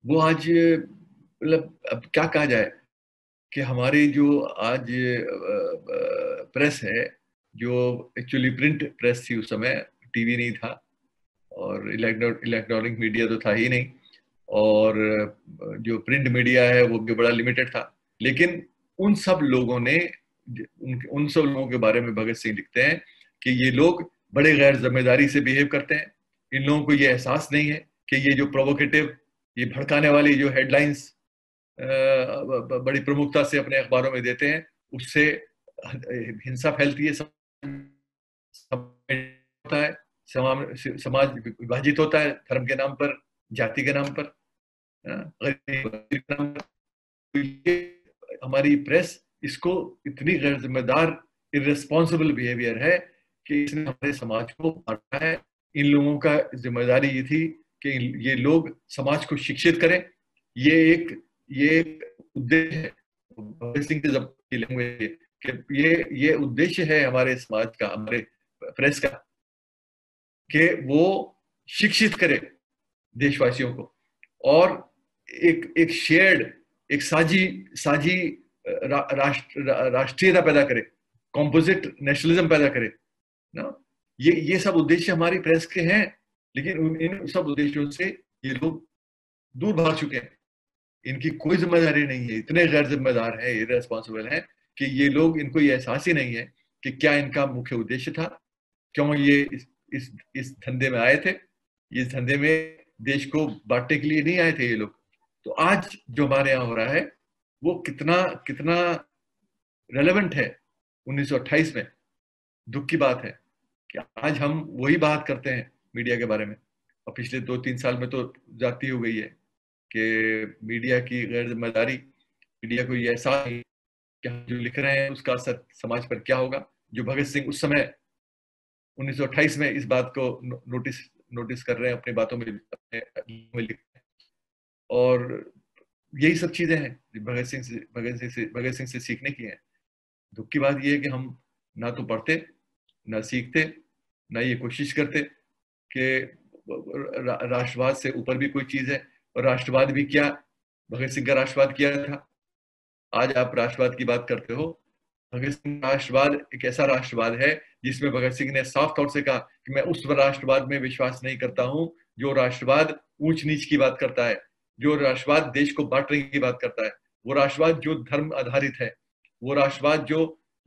वो आज मतलब अब क्या कहा जाए कि हमारी जो आज प्रेस है जो एक्चुअली प्रिंट प्रेस थी, उस समय टीवी नहीं था और इलेक्ट्रॉनिक मीडिया तो था ही नहीं, और जो प्रिंट मीडिया है वो भी बड़ा लिमिटेड था, लेकिन उन सब लोगों ने उन सब लोगों के बारे में भगत सिंह लिखते हैं कि ये लोग बड़े गैर जिम्मेदारी से बिहेव करते हैं, इन लोगों को ये एहसास नहीं है कि ये जो प्रोवोकेटिव, ये भड़काने वाली जो हेडलाइंस बड़ी प्रमुखता से अपने अखबारों में देते हैं उससे हिंसा फैलती है, समाज विभाजित होता है धर्म के नाम पर, जाति के नाम पर, हमारी प्रेस, इसको इतनी गैर जिम्मेदार इररेस्पॉन्सिबल बिहेवियर है कि इसने हमारे समाज को मारा है। इन लोगों का जिम्मेदारी ये थी कि ये लोग समाज को शिक्षित करें, ये एक उद्देश्य है भगत सिंह की लैंग्वेज में, कि ये उद्देश्य है हमारे समाज का, हमारे प्रेस का, कि वो शिक्षित करे देशवासियों को, और एक शेयर्ड, एक साझी राष्ट्रीयता पैदा करे, कॉम्पोजिट नेशनलिज्म पैदा करे ना। ये सब उद्देश्य हमारी प्रेस के हैं, लेकिन इन सब उद्देश्यों से ये लोग दूर भाग चुके हैं, इनकी कोई जिम्मेदारी नहीं है, इतने गैर जिम्मेदार हैं, इरेस्पॉन्सिबल हैं कि ये लोग, इनको ये एहसास ही नहीं है कि क्या इनका मुख्य उद्देश्य था, क्यों ये इस धंधे में आए थे। इस धंधे में देश को बांटने के लिए नहीं आए थे ये लोग। तो आज जो हमारे यहाँ हो रहा है वो कितना रेलेवेंट है 1928 में। दुख की बात है कि आज हम वही बात करते हैं मीडिया के बारे में, और पिछले 2-3 साल में तो जाती हो गई है कि मीडिया की गैर जिम्मेदारी, मीडिया को ये एहसास नहीं कि हम जो लिख रहे हैं उसका असर समाज पर क्या होगा। जो भगत सिंह उस समय 1928 में इस बात को नोटिस कर रहे हैं, अपनी बातों में लिखते हैं, और यही सब चीजें हैं भगत सिंह से सीखने की हैं। दुख की बात यह है कि हम ना तो पढ़ते, ना सीखते, ना ये कोशिश करते कि राष्ट्रवाद से ऊपर भी कोई चीज है। और राष्ट्रवाद भी क्या, भगत सिंह का राष्ट्रवाद किया था। आज आप राष्ट्रवाद की बात करते हो, भगत सिंह राष्ट्रवाद एक ऐसा राष्ट्रवाद है जिसमें भगत सिंह ने साफ तौर से कहा कि मैं उस राष्ट्रवाद में विश्वास नहीं करता हूं जो राष्ट्रवाद ऊंच नीच की बात करता है, जो राष्ट्रवाद देश को बांटने की बात करता है, वो राष्ट्रवाद जो धर्म आधारित है, वो राष्ट्रवाद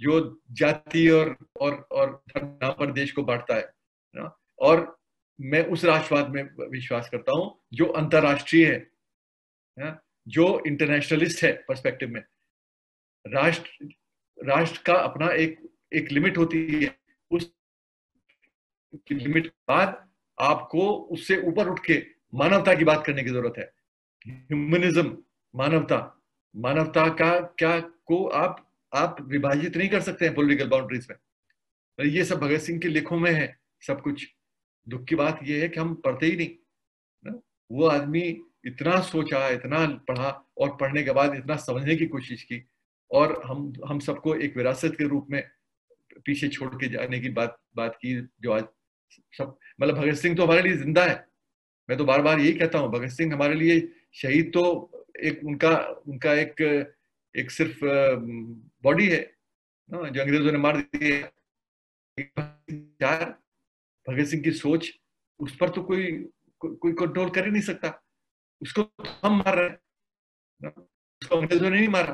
जो जाति और धर्म नाम पर देश को बांटता है ना? और मैं उस राष्ट्रवाद में विश्वास करता हूं जो अंतरराष्ट्रीय है ना? जो इंटरनेशनलिस्ट है पर्सपेक्टिव में। राष्ट्र का अपना एक लिमिट होती है, उस लिमिट के बाद आपको उससे ऊपर उठ के मानवता की बात करने की जरूरत है। ह्यूमनिज्म, मानवता का क्या को आप विभाजित नहीं कर सकते हैं पॉलिटिकल बाउंड्रीज में। तो ये सब भगत सिंह के लेखों में है सब कुछ। दुख की बात ये है कि हम पढ़ते ही नहीं ना? वो आदमी इतना सोचा, इतना पढ़ा, और पढ़ने के बाद इतना समझने की कोशिश की, और हम सबको एक विरासत के रूप में पीछे छोड़ के जाने की बात की, जो आज सब मतलब भगत सिंह तो हमारे लिए जिंदा है। मैं तो बार बार यही कहता हूँ, भगत सिंह हमारे लिए शहीद तो एक उनका एक सिर्फ बॉडी है ना, जो अंग्रेजों ने मार दी है। भगत सिंह की सोच, उस पर तो कोई कंट्रोल कर ही नहीं सकता। उसको हम मार रहे हैं, उसको अंग्रेजों ने नहीं मारा,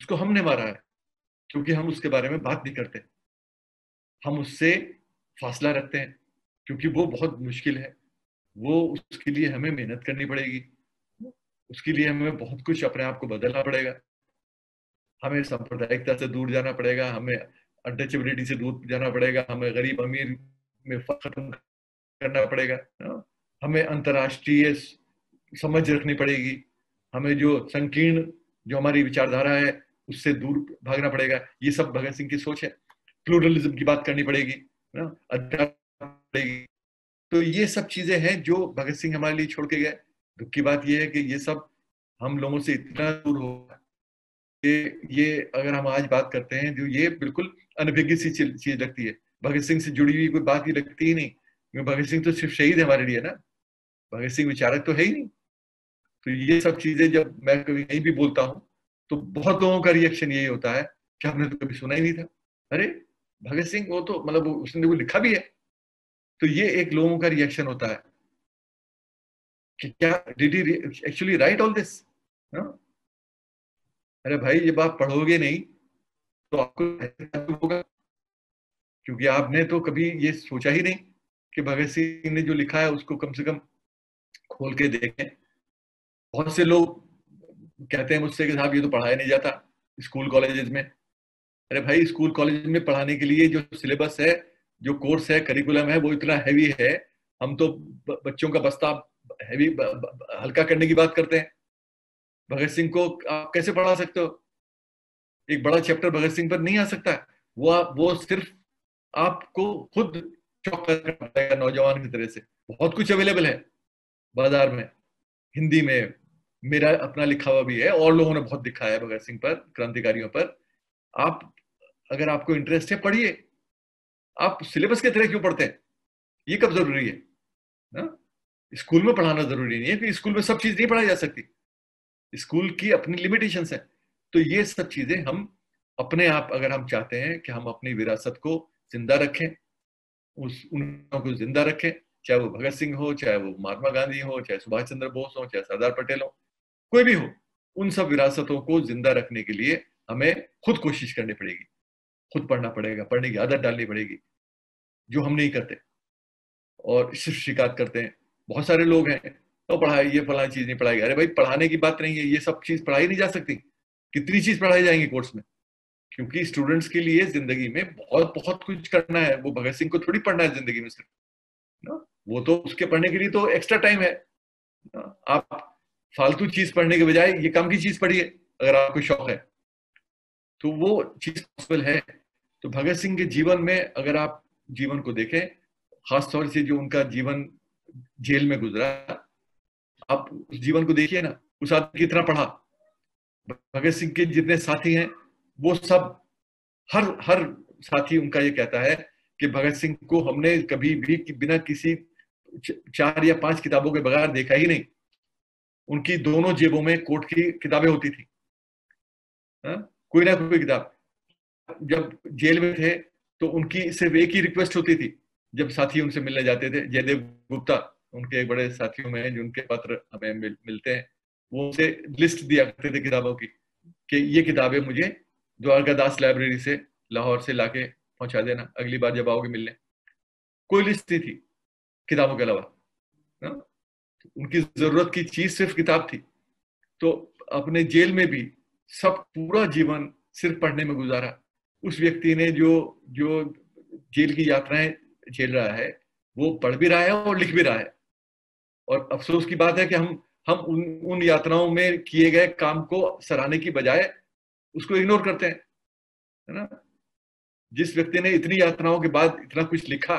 उसको हमने मारा है, क्योंकि हम उसके बारे में बात नहीं करते, हम उससे फासला रखते हैं, क्योंकि वो बहुत मुश्किल है, वो उसके लिए हमें मेहनत करनी पड़ेगी, उसके लिए हमें बहुत कुछ अपने आप को बदलना पड़ेगा। हमें सांप्रदायिकता से दूर जाना पड़ेगा, हमें अनटचेबिलिटी से दूर जाना पड़ेगा, हमें गरीब अमीर में फर्क करना पड़ेगा, हमें अंतर्राष्ट्रीय समझ रखनी पड़ेगी, हमें जो संकीर्ण जो हमारी विचारधारा है उससे दूर भागना पड़ेगा। ये सब भगत सिंह की सोच है। प्लूरलिज्म की बात करनी पड़ेगी, पड़ेगी। तो ये सब चीजें हैं जो भगत सिंह हमारे लिए छोड़ के गए। दुख की बात यह है कि ये सब हम लोगों से इतना दूर हो गया कि ये अगर हम आज बात करते हैं जो ये बिल्कुल अनभिज्ञ सी चीज लगती है। भगत सिंह से जुड़ी हुई कोई बात ही लगती ही नहीं, क्योंकि भगत सिंह तो सिर्फ शहीद है हमारे लिए ना, भगत सिंह विचारक तो है ही नहीं। तो ये सब चीजें जब मैं कभी कहीं भी बोलता हूँ तो बहुत लोगों का रिएक्शन यही होता है कि हमने तो कभी सुना ही नहीं था, अरे भगत सिंह वो तो मतलब उसने वो लिखा भी है। तो ये एक लोगों का रिएक्शन होता है कि क्या did he actually write all this. अरे भाई जब आप पढ़ोगे नहीं तो आपको होगा, क्योंकि आपने तो कभी ये सोचा ही नहीं कि भगत सिंह ने जो लिखा है उसको कम से कम खोल के देखें। बहुत से लोग कहते हैं मुझसे कि साहब ये तो पढ़ाया नहीं जाता स्कूल कॉलेजेस में। अरे भाई स्कूल कॉलेज में पढ़ाने के लिए जो सिलेबस है, जो कोर्स है, करिकुलम है, वो इतना हैवी है। हम तो बच्चों का बस्ता हैवी हल्का करने की बात करते हैं। भगत सिंह को आप कैसे पढ़ा सकते हो? एक बड़ा चैप्टर भगत सिंह पर नहीं आ सकता। वो सिर्फ आपको खुद चौंक करना पड़ेगा नौजवान की तरह से। बहुत कुछ अवेलेबल है बाजार में, हिंदी में, मेरा अपना लिखा हुआ भी है, और लोगों ने बहुत लिखा है भगत सिंह पर, क्रांतिकारियों पर। आप अगर आपको इंटरेस्ट है पढ़िए, आप सिलेबस के तरह क्यों पढ़ते हैं? ये कब जरूरी है ना? स्कूल में पढ़ाना जरूरी नहीं है कि स्कूल में सब चीज नहीं पढ़ाई जा सकती, स्कूल की अपनी लिमिटेशंस हैं। तो ये सब चीजें हम अपने आप, अगर हम चाहते हैं कि हम अपनी विरासत को जिंदा रखें, उनको जिंदा रखें, चाहे वो भगत सिंह हो, चाहे वो महात्मा गांधी हो, चाहे सुभाष चंद्र बोस हो, चाहे सरदार पटेल हो, कोई भी हो, उन सब विरासतों को जिंदा रखने के लिए हमें खुद कोशिश करनी पड़ेगी, खुद पढ़ना पड़ेगा, पढ़ने की आदत डालनी पड़ेगी, जो हम नहीं करते और सिर्फ शिकायत करते हैं। बहुत सारे लोग हैं तो पढ़ाई, ये फलानी चीज नहीं पढ़ाई। अरे भाई पढ़ाने की बात नहीं है, ये सब चीज पढ़ाई नहीं जा सकती। कितनी चीज पढ़ाई जाएंगी कोर्स में, क्योंकि स्टूडेंट्स के लिए जिंदगी में बहुत बहुत कुछ करना है। वो भगत सिंह को थोड़ी पढ़ना है जिंदगी में सिर्फ ना, वो तो उसके पढ़ने के लिए तो एक्स्ट्रा टाइम है। आप फालतू चीज पढ़ने के बजाय ये काम की चीज पढ़िए अगर आपको शौक है तो, वो चीज पॉसिबल है। तो भगत सिंह के जीवन में अगर आप जीवन को देखें, खासतौर से जो उनका जीवन जेल में गुजरा, आप उस जीवन को देखिए ना, उस आदमी कितना पढ़ा। भगत सिंह के जितने साथी हैं वो सब, हर साथी उनका ये कहता है कि भगत सिंह को हमने कभी भी बिना किसी 4 या 5 किताबों के बगैर देखा ही नहीं। उनकी दोनों जेबों में कोट की किताबें होती थी, कोई ना कोई किताब। जब जेल में थे तो उनकी सिर्फ एक ही रिक्वेस्ट होती थी जब साथी उनसे मिलने जाते थे। जयदेव गुप्ता उनके एक बड़े साथियों में हैं, जिनके पत्र हमें मिलते हैं, वो उनसे लिस्ट दिया करते थे किताबों की कि ये किताबें मुझे द्वारका दास लाइब्रेरी से, लाहौर से लाके पहुंचा देना, अगली बार जब आओगे मिलने। कोई लिस्ट नहीं थी किताबों के अलावा ना? उनकी जरूरत की चीज सिर्फ किताब थी। तो अपने जेल में भी सब पूरा जीवन सिर्फ पढ़ने में गुजारा। उस व्यक्ति ने जो जेल की यात्राएं झेल रहा है वो पढ़ भी रहा है और लिख भी रहा है। और अफसोस की बात है कि हम उन यात्राओं में किए गए काम को सराहने की बजाय उसको इग्नोर करते हैं, है ना? जिस व्यक्ति ने इतनी यात्राओं के बाद इतना कुछ लिखा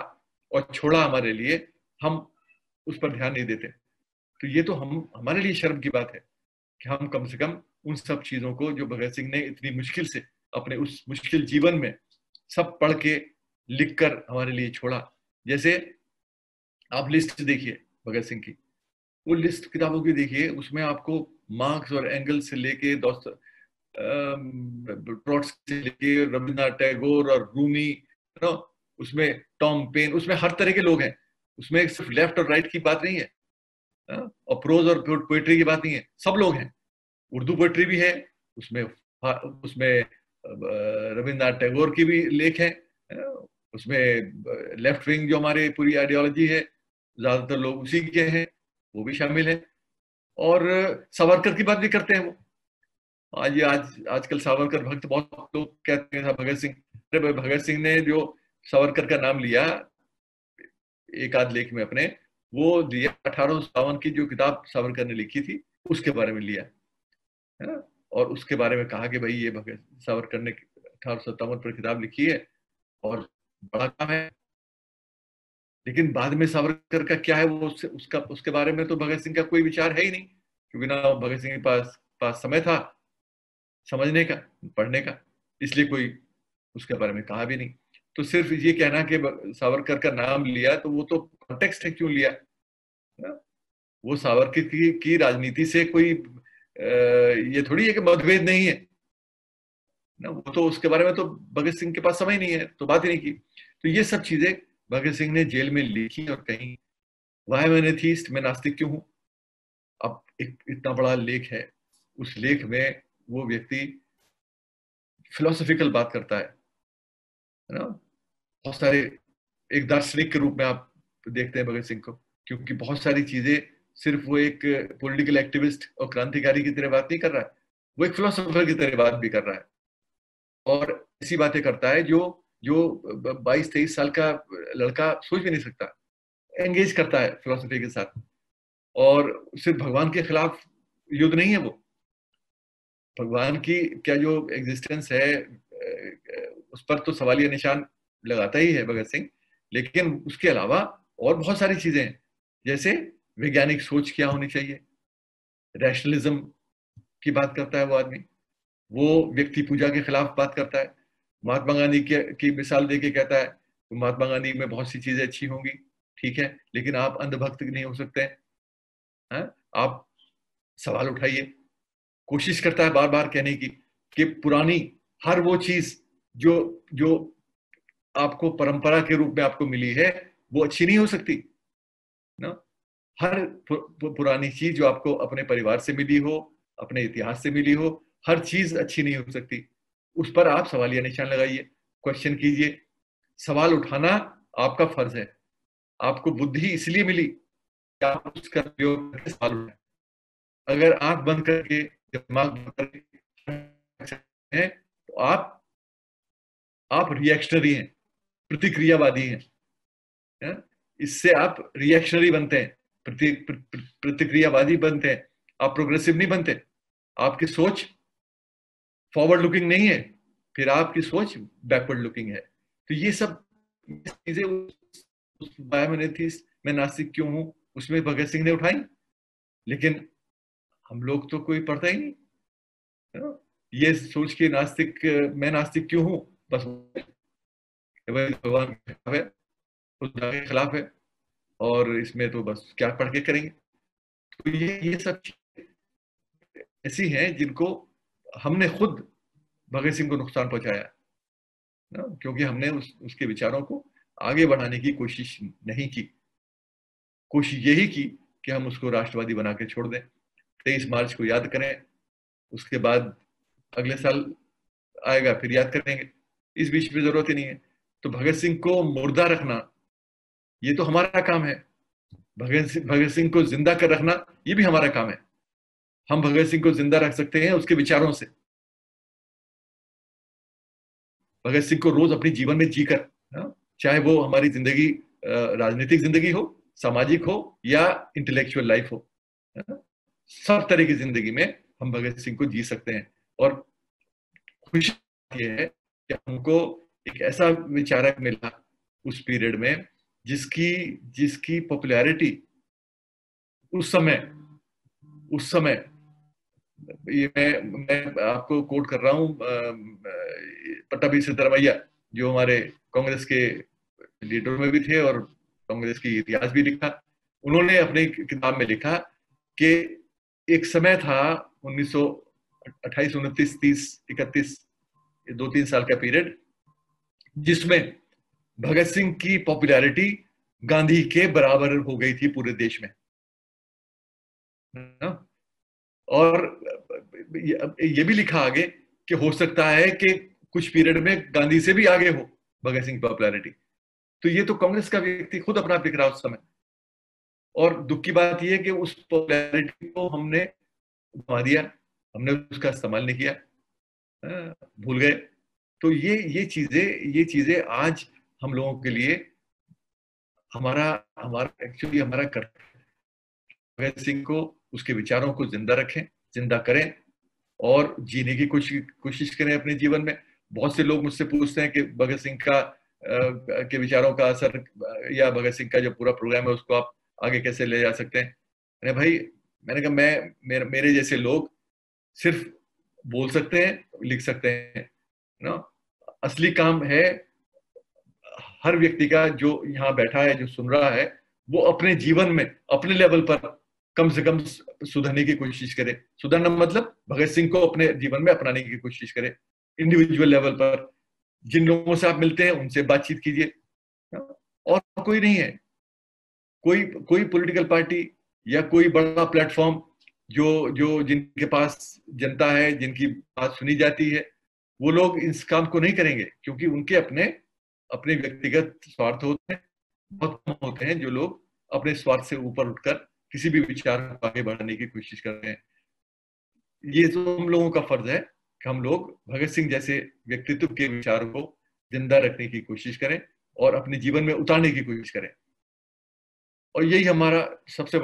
और छोड़ा हमारे लिए, हम उस पर ध्यान नहीं देते। तो ये तो हमारे लिए शर्म की बात है कि हम कम से कम उन सब चीजों को जो भगत सिंह ने इतनी मुश्किल से अपने उस मुश्किल जीवन में सब पढ़ के लिख कर हमारे लिए छोड़ा। जैसे आप लिस्ट देखिए भगत सिंह की, वो लिस्ट किताबों की देखिए, उसमें आपको मार्क्स और एंगल से लेके, प्लॉट्स से लेके, रविन्द्रनाथ टैगोर और रूमी, है ना, उसमें टॉम पेन, उसमें हर तरह के लोग हैं। उसमें सिर्फ लेफ्ट और राइट की बात नहीं है, ना? और प्रोज और पोएट्री की बात नहीं है, सब लोग हैं। उर्दू पोएट्री भी है उसमें रविन्द्रनाथ टैगोर की भी लेख है, उसमें लेफ्ट विंग जो हमारे पूरी आइडियोलॉजी है, ज्यादातर लोग उसी के हैं, वो भी शामिल है। और सावरकर की बात भी करते हैं वो, आजकल सावरकर भक्त बहुत लोग कहते हैं भगत सिंह, अरे भगत सिंह ने जो सावरकर का नाम लिया एक आध लेख में अपने, वो दिया 1852 की जो किताब सावरकर ने लिखी थी उसके बारे में लिया है ना, और उसके बारे में कहा कि भाई ये भगत सावरकर ने 1857 पर किताब लिखी है और बड़ा काम है। लेकिन बाद में सावरकर का क्या है वो उसके बारे में तो भगत सिंह का कोई विचार है ही नहीं, क्योंकि ना भगत सिंह के पास समय था समझने का पढ़ने का, इसलिए कोई उसके बारे में कहा भी नहीं। तो सिर्फ ये कहना कि सावरकर का नाम लिया तो वो तो कॉन्टेक्स्ट है क्यों लिया ना? वो सावरकर की राजनीति से कोई ये थोड़ी है कि मतभेद नहीं है ना, वो तो उसके बारे में तो भगत सिंह के पास समय नहीं है तो बात ही नहीं की। तो ये सब चीजें भगत सिंह ने जेल में लिखी और कहीं वह मैंने एथीस्ट मैं नास्तिक क्यों हूं, अब एक इतना बड़ा लेख है, उस लेख में वो व्यक्ति फिलोसॉफिकल बात करता है ना, बहुत सारे एक दार्शनिक के रूप में आप देखते हैं भगत सिंह को, क्योंकि बहुत सारी चीजें सिर्फ वो एक पॉलिटिकल एक्टिविस्ट और क्रांतिकारी की तरह बात नहीं कर रहा है, वो एक फिलोसोफर की तरह बात भी कर रहा है और ऐसी बातें करता है जो 22-23 साल का लड़का सोच भी नहीं सकता। एंगेज करता है फिलोसफी के साथ, और सिर्फ भगवान के खिलाफ युद्ध नहीं है, वो भगवान की क्या जो एग्जिस्टेंस है उस पर तो सवालिया निशान लगाता ही है भगत सिंह, लेकिन उसके अलावा और बहुत सारी चीजें हैं, जैसे वैज्ञानिक सोच क्या होनी चाहिए, रैशनलिज्म की बात करता है वो आदमी, वो व्यक्ति पूजा के खिलाफ बात करता है, महात्मा गांधी की मिसाल देके कहता है तो महात्मा गांधी में बहुत सी चीजें अच्छी होंगी ठीक है, लेकिन आप अंधभक्त नहीं हो सकते हैं, आप सवाल उठाइए। कोशिश करता है बार बार कहने की कि पुरानी हर वो चीज जो आपको परंपरा के रूप में आपको मिली है वो अच्छी नहीं हो सकती ना, हर पुरानी चीज जो आपको अपने परिवार से मिली हो अपने इतिहास से मिली हो हर चीज अच्छी नहीं हो सकती, उस पर आप सवालिया निशान लगाइए, क्वेश्चन कीजिए, सवाल उठाना आपका फर्ज है। आपको बुद्धि इसलिए मिली कि आप उसका उपयोग करके सवाल उठाएं, अगर आंख बंद करके दिमाग बंद करके हैं तो आप रिएक्शनरी हैं, प्रतिक्रियावादी हैं, इससे आप रिएक्शनरी बनते हैं, प्रतिक्रियावादी बनते हैं, आप प्रोग्रेसिव नहीं बनते, आपकी सोच फॉरवर्ड लुकिंग नहीं है, फिर आपकी सोच बैकवर्ड लुकिंग है। तो ये सब चीजें मैं नास्तिक क्यों हूं उसमें भगत सिंह ने उठाई, लेकिन हम लोग तो कोई पढ़ता ही नहीं, ये सोच के नास्तिक मैं नास्तिक क्यों हूं, बस भगवान के खिलाफ है, खुदा के खिलाफ है और इसमें तो बस क्या पढ़ के करेंगे। तो ये सब चीजें ऐसी हैं जिनको हमने खुद भगत सिंह को नुकसान पहुंचाया ना, क्योंकि हमने उसके विचारों को आगे बढ़ाने की कोशिश नहीं की, कोशिश यही की कि हम उसको राष्ट्रवादी बना के छोड़ दें। 23 मार्च को याद करें, उसके बाद अगले साल आएगा फिर याद करेंगे, इस बीच में जरूरत ही नहीं है। तो भगत सिंह को मुर्दा रखना ये तो हमारा काम है, भगत सिंह को जिंदा कर रखना ये भी हमारा काम है। हम भगत सिंह को जिंदा रख सकते हैं उसके विचारों से, भगत सिंह को रोज अपने जीवन में जीकर, चाहे वो हमारी जिंदगी राजनीतिक जिंदगी हो, सामाजिक हो या इंटेलेक्चुअल लाइफ हो, सब तरह की जिंदगी में हम भगत सिंह को जी सकते हैं। और खुशी ये है कि हमको एक ऐसा विचारक मिला उस पीरियड में जिसकी पॉपुलैरिटी उस समय ये मैं आपको कोट कर रहा हूं, पट्टाभी सिद्धरमैया जो हमारे कांग्रेस के लीडर में भी थे और कांग्रेस की इतिहास भी लिखा, उन्होंने अपनी किताब में लिखा कि एक समय था 1928, 29, 30, 31 2-3 साल का पीरियड जिसमें भगत सिंह की पॉपुलैरिटी गांधी के बराबर हो गई थी पूरे देश में ना? और ये भी लिखा आगे कि हो सकता है कि कुछ पीरियड में गांधी से भी आगे हो भगत सिंह की पॉपुलैरिटी। तो ये तो कांग्रेस का व्यक्ति खुद अपना दिख रहा उस समय, और दुख की बात यह है कि उस पॉपुलैरिटी को हमने घुमा दिया, हमने उसका इस्तेमाल नहीं किया, भूल गए। तो ये चीजें आज हम लोगों के लिए हमारा कर्तव्य है। भगत सिंह को, उसके विचारों को जिंदा रखें, जिंदा करें और जीने की कोशिश करें अपने जीवन में। बहुत से लोग मुझसे पूछते हैं कि भगत सिंह के विचारों का असर या भगत सिंह का जो पूरा प्रोग्राम है उसको आप आगे कैसे ले जा सकते हैं। अरे भाई, मैंने कहा मेरे जैसे लोग सिर्फ बोल सकते हैं, लिख सकते हैं ना। असली काम है हर व्यक्ति का जो यहाँ बैठा है, जो सुन रहा है, वो अपने जीवन में अपने लेवल पर कम से कम सुधरने की कोशिश करे। सुधरना मतलब भगत सिंह को अपने जीवन में अपनाने की कोशिश करे। इंडिविजुअल लेवल पर जिन लोगों से आप मिलते हैं उनसे बातचीत कीजिए। और कोई नहीं है, कोई पॉलिटिकल पार्टी या कोई बड़ा प्लेटफॉर्म जो जिनके पास जनता है, जिनकी बात सुनी जाती है, वो लोग इस काम को नहीं करेंगे, क्योंकि उनके अपने व्यक्तिगत स्वार्थ होते हैं। बहुत कम होते हैं जो लोग अपने स्वार्थ से ऊपर उठकर किसी भी विचार को आगे बढ़ाने की कोशिश कर रहे हैं। ये तो हम लोगों का फर्ज है कि हम लोग भगत सिंह जैसे व्यक्तित्व के विचार को जिंदा रखने की कोशिश करें और अपने जीवन में उतारने की कोशिश करें। और यही हमारा सबसे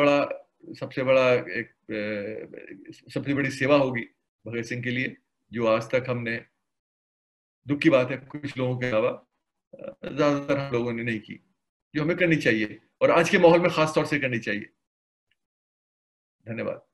बड़ी सेवा होगी भगत सिंह के लिए, जो आज तक हमने, दुख की बात है, कुछ लोगों के अलावा ज्यादातर हम लोगों ने नहीं की, जो हमें करनी चाहिए और आज के माहौल में खास तौर से करनी चाहिए। धन्यवाद।